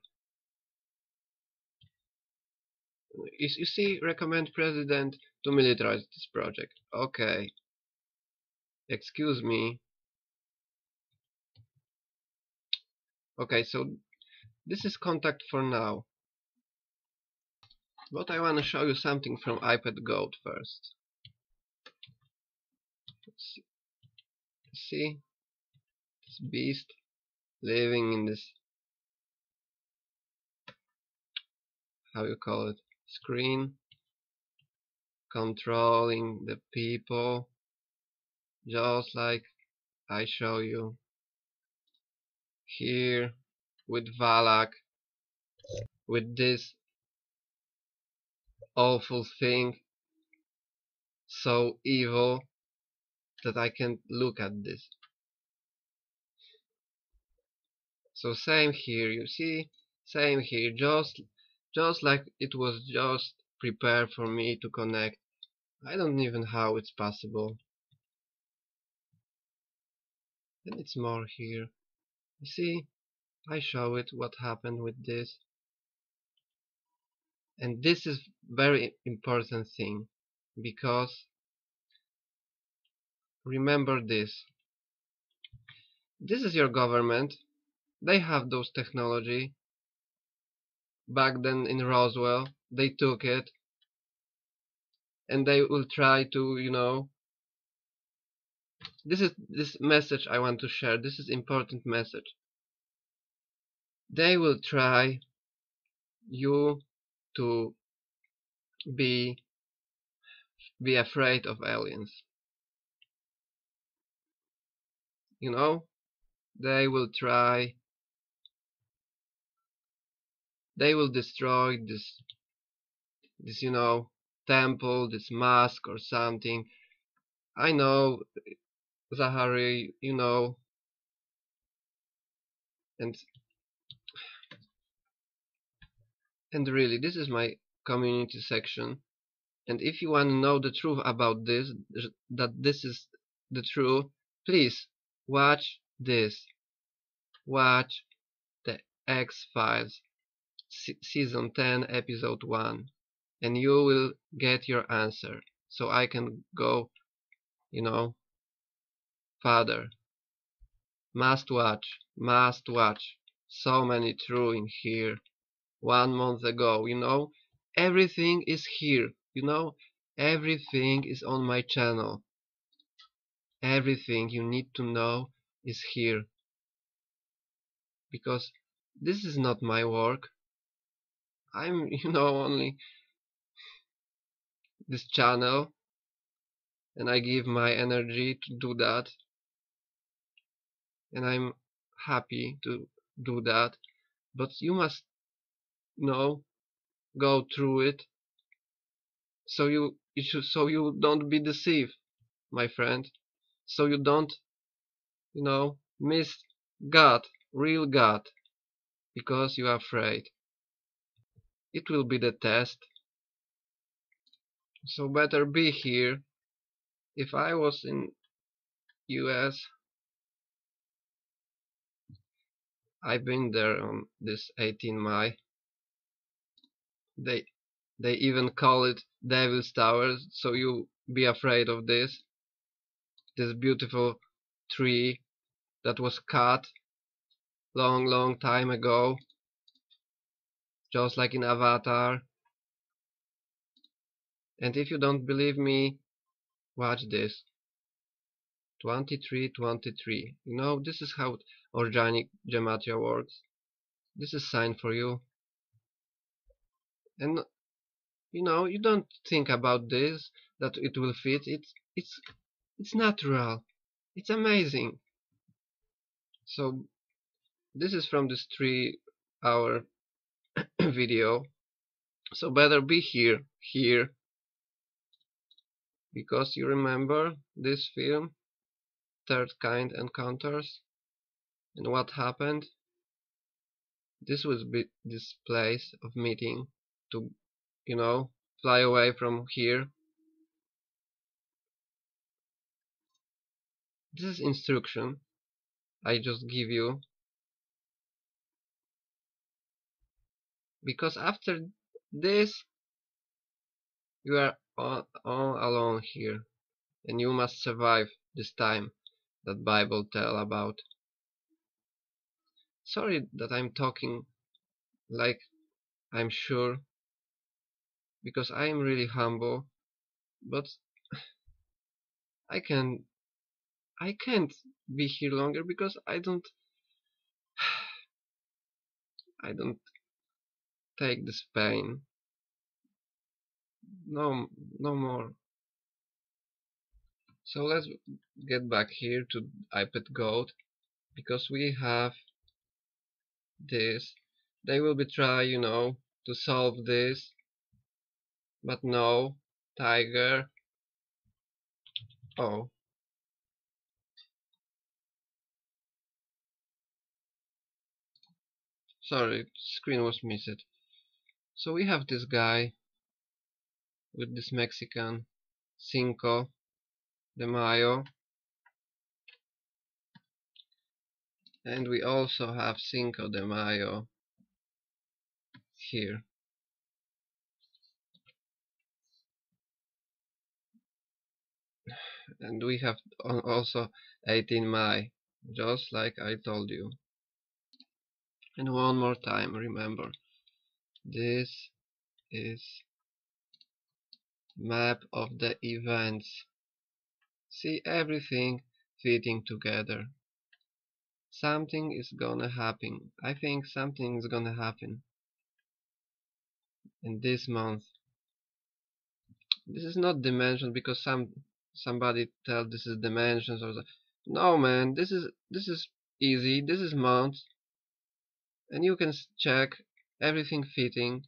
You see, recommend president to militarize this project. Okay. Excuse me. Okay, so this is Contact for now. But I want to show you something from iPad Goat first. Let's see. See this beast living in this, how you call it, screen, controlling the people, just like I show you here with Valak, with this awful thing, so evil that I can't look at this. So same here, you see, same here, just like it was just prepared for me to connect. I don't even know how it's possible. And it's more here. You see, I show it what happened with this. And this is very important thing, because remember this. This is your government. They have those technology. Back then in Roswell, they took it. And they will try to, you know, this message I want to share. This is important message. They will try you to be afraid of aliens. You know, they will try. They will destroy this, you know, temple, this mosque or something. I know, Zahari, you know, and really, this is my community section, and if you want to know the truth about this, that this is the truth, please watch this, watch the X-Files season 10 episode 1, and you will get your answer. So I can go, you know, father, must watch, so many true in here, 1 month ago, you know, everything is here, you know, everything is on my channel, everything you need to know is here, because this is not my work, I'm, you know, only this channel, and I give my energy to do that. And I'm happy to do that, but you must, you know, go through it, so you don't be deceived, my friend, so you don't, you know, miss God, real God, because you are afraid. It will be the test, so better be here. If I was in US, I've been there on this 18 May. They even call it Devil's Tower, so you be afraid of this beautiful tree that was cut long time ago, just like in Avatar. And if you don't believe me, watch this. 2323. You know, this is how organic Gematria works. This is a sign for you. And you know, you don't think about this, that it will fit. It's natural. It's amazing. So this is from this 3-hour video. So better be here. Because you remember this film, Third Kind Encounters, and what happened? This was this place of meeting to, you know, fly away from here. This is instruction I just give you. Because after this, you are all alone here, and you must survive this time that Bible tell about. Sorry that I'm talking like I'm sure, because I'm really humble, but I can't be here longer, because I don't take this pain. No more. So let's get back here to iPad Gold, because we have this. They will be try, you know, to solve this, but no, Tiger. Oh. Sorry, screen was missed. So we have this guy with this Mexican Cinco de Mayo, and we also have Cinco de Mayo here. And we have also 18 May, just like I told you. And one more time, remember, this is map of the events. See everything fitting together. Something is gonna happen. I think something is gonna happen in this month. This is not dimension, because somebody tell this is dimensions or no, man, this is easy. This is month, and you can check everything fitting.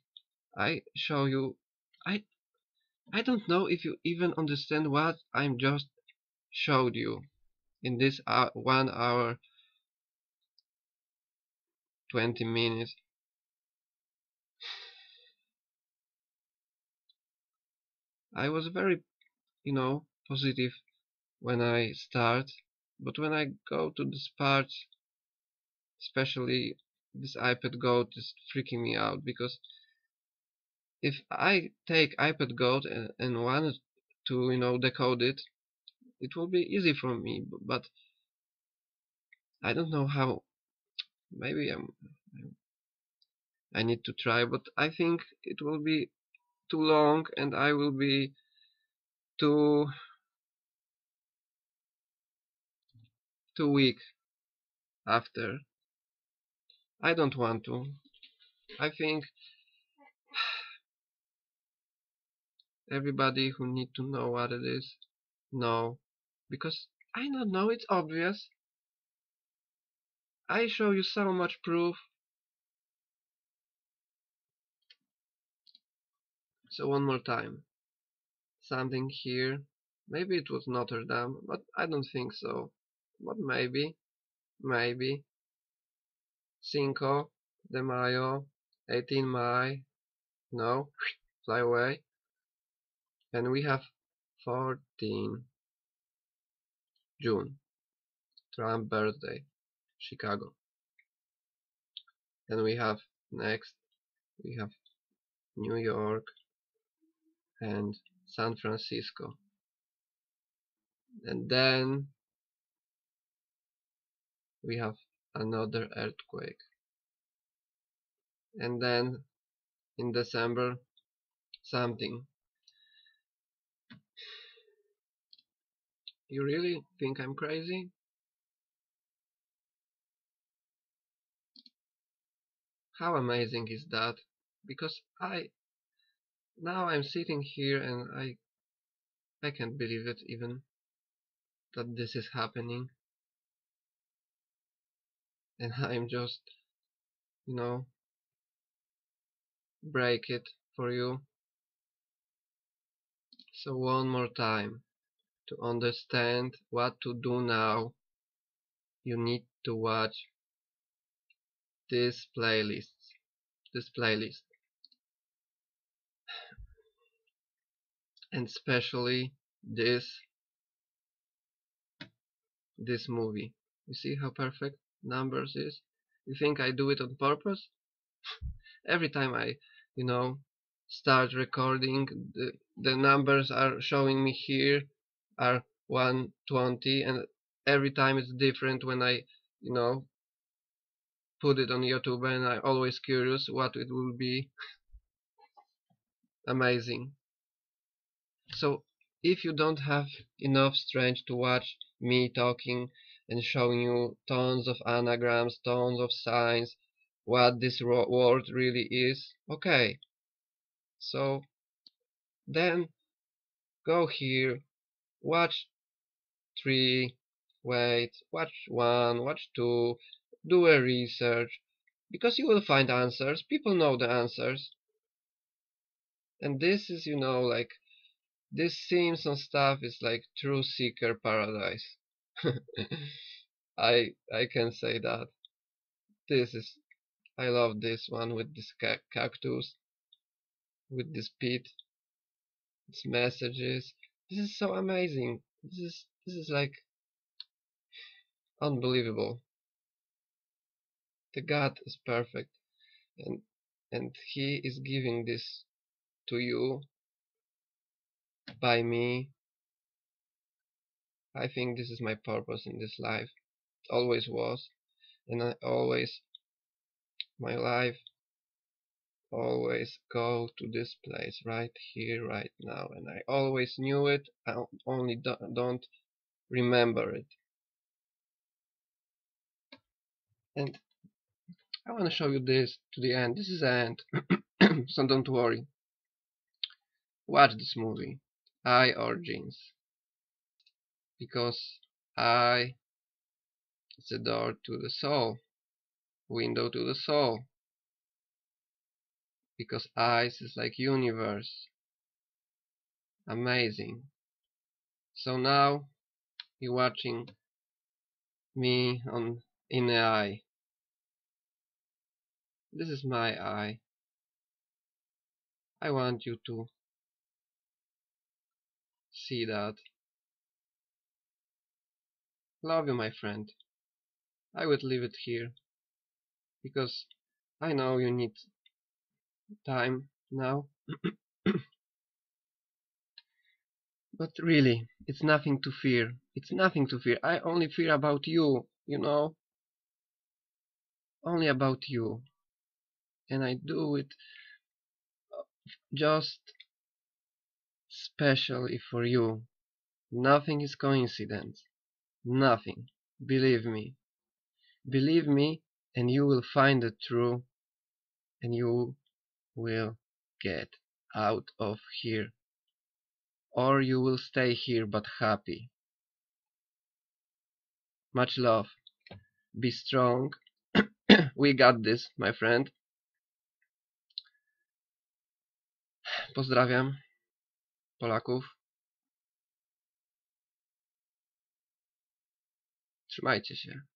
I show you. I don't know if you even understand what I'm just showed you in this 1 hour 20 minutes. I was very, you know, positive when I start, but when I go to this part, especially this iPad Gold is freaking me out, because if I take iPad Gold and want to, you know, decode it, it will be easy for me. But I don't know how. Maybe I need to try, but I think it will be too long, and I will be too weak after. I don't want to. I think everybody who need to know what it is, know, because I don't know, it's obvious. I show you so much proof. So one more time, something here. Maybe it was Notre Dame, but I don't think so, but maybe Cinco de Mayo, 18 May, no, fly away. And we have 14 June, Trump birthday, Chicago. Then we have next, we have New York and San Francisco. And then we have another earthquake. And then in December something. You really think I'm crazy? How amazing is that? Because now I'm sitting here and I can't believe it even that this is happening. And I'm just, you know, break it for you. So one more time, to understand what to do now, you need to watch this playlist, and especially this movie. You see how perfect numbers is? You think I do it on purpose? Every time I, you know, start recording, the numbers are showing me here are 120, and every time it's different when I, you know, put it on YouTube, and I'm always curious what it will be. Amazing. So if you don't have enough strength to watch me talking and showing you tons of anagrams, tons of signs, what this word really is, okay, so then go here, watch 3, wait, watch 1, watch 2, do a research, because you will find answers. People know the answers. And this is, you know, like, this Simpsons stuff is like true seeker paradise. I can say that. I love this one with this cactus, with this pit, its messages. This is so amazing. This is like unbelievable. The God is perfect, and He is giving this to you by me. I think this is my purpose in this life. It always was, and my life always go to this place right here, right now, and I always knew it. I only don't remember it. And I want to show you this to the end. This is the end, so don't worry. Watch this movie, I Origins, because I is the door to the soul, window to the soul, because eyes is like universe. Amazing. So now you're watching me in the eye. This is my eye. I want you to see that. Love you, my friend. I would leave it here, because I know you need time now. But really, it's nothing to fear. It's nothing to fear. I only fear about you, you know. Only about you. And I do it just specially for you. Nothing is coincidence. Nothing. Believe me. Believe me, and you will find it true, and you will get out of here. Or you will stay here but happy. Much love. Be strong. We got this, my friend. Pozdrawiam Polaków. Trzymajcie się.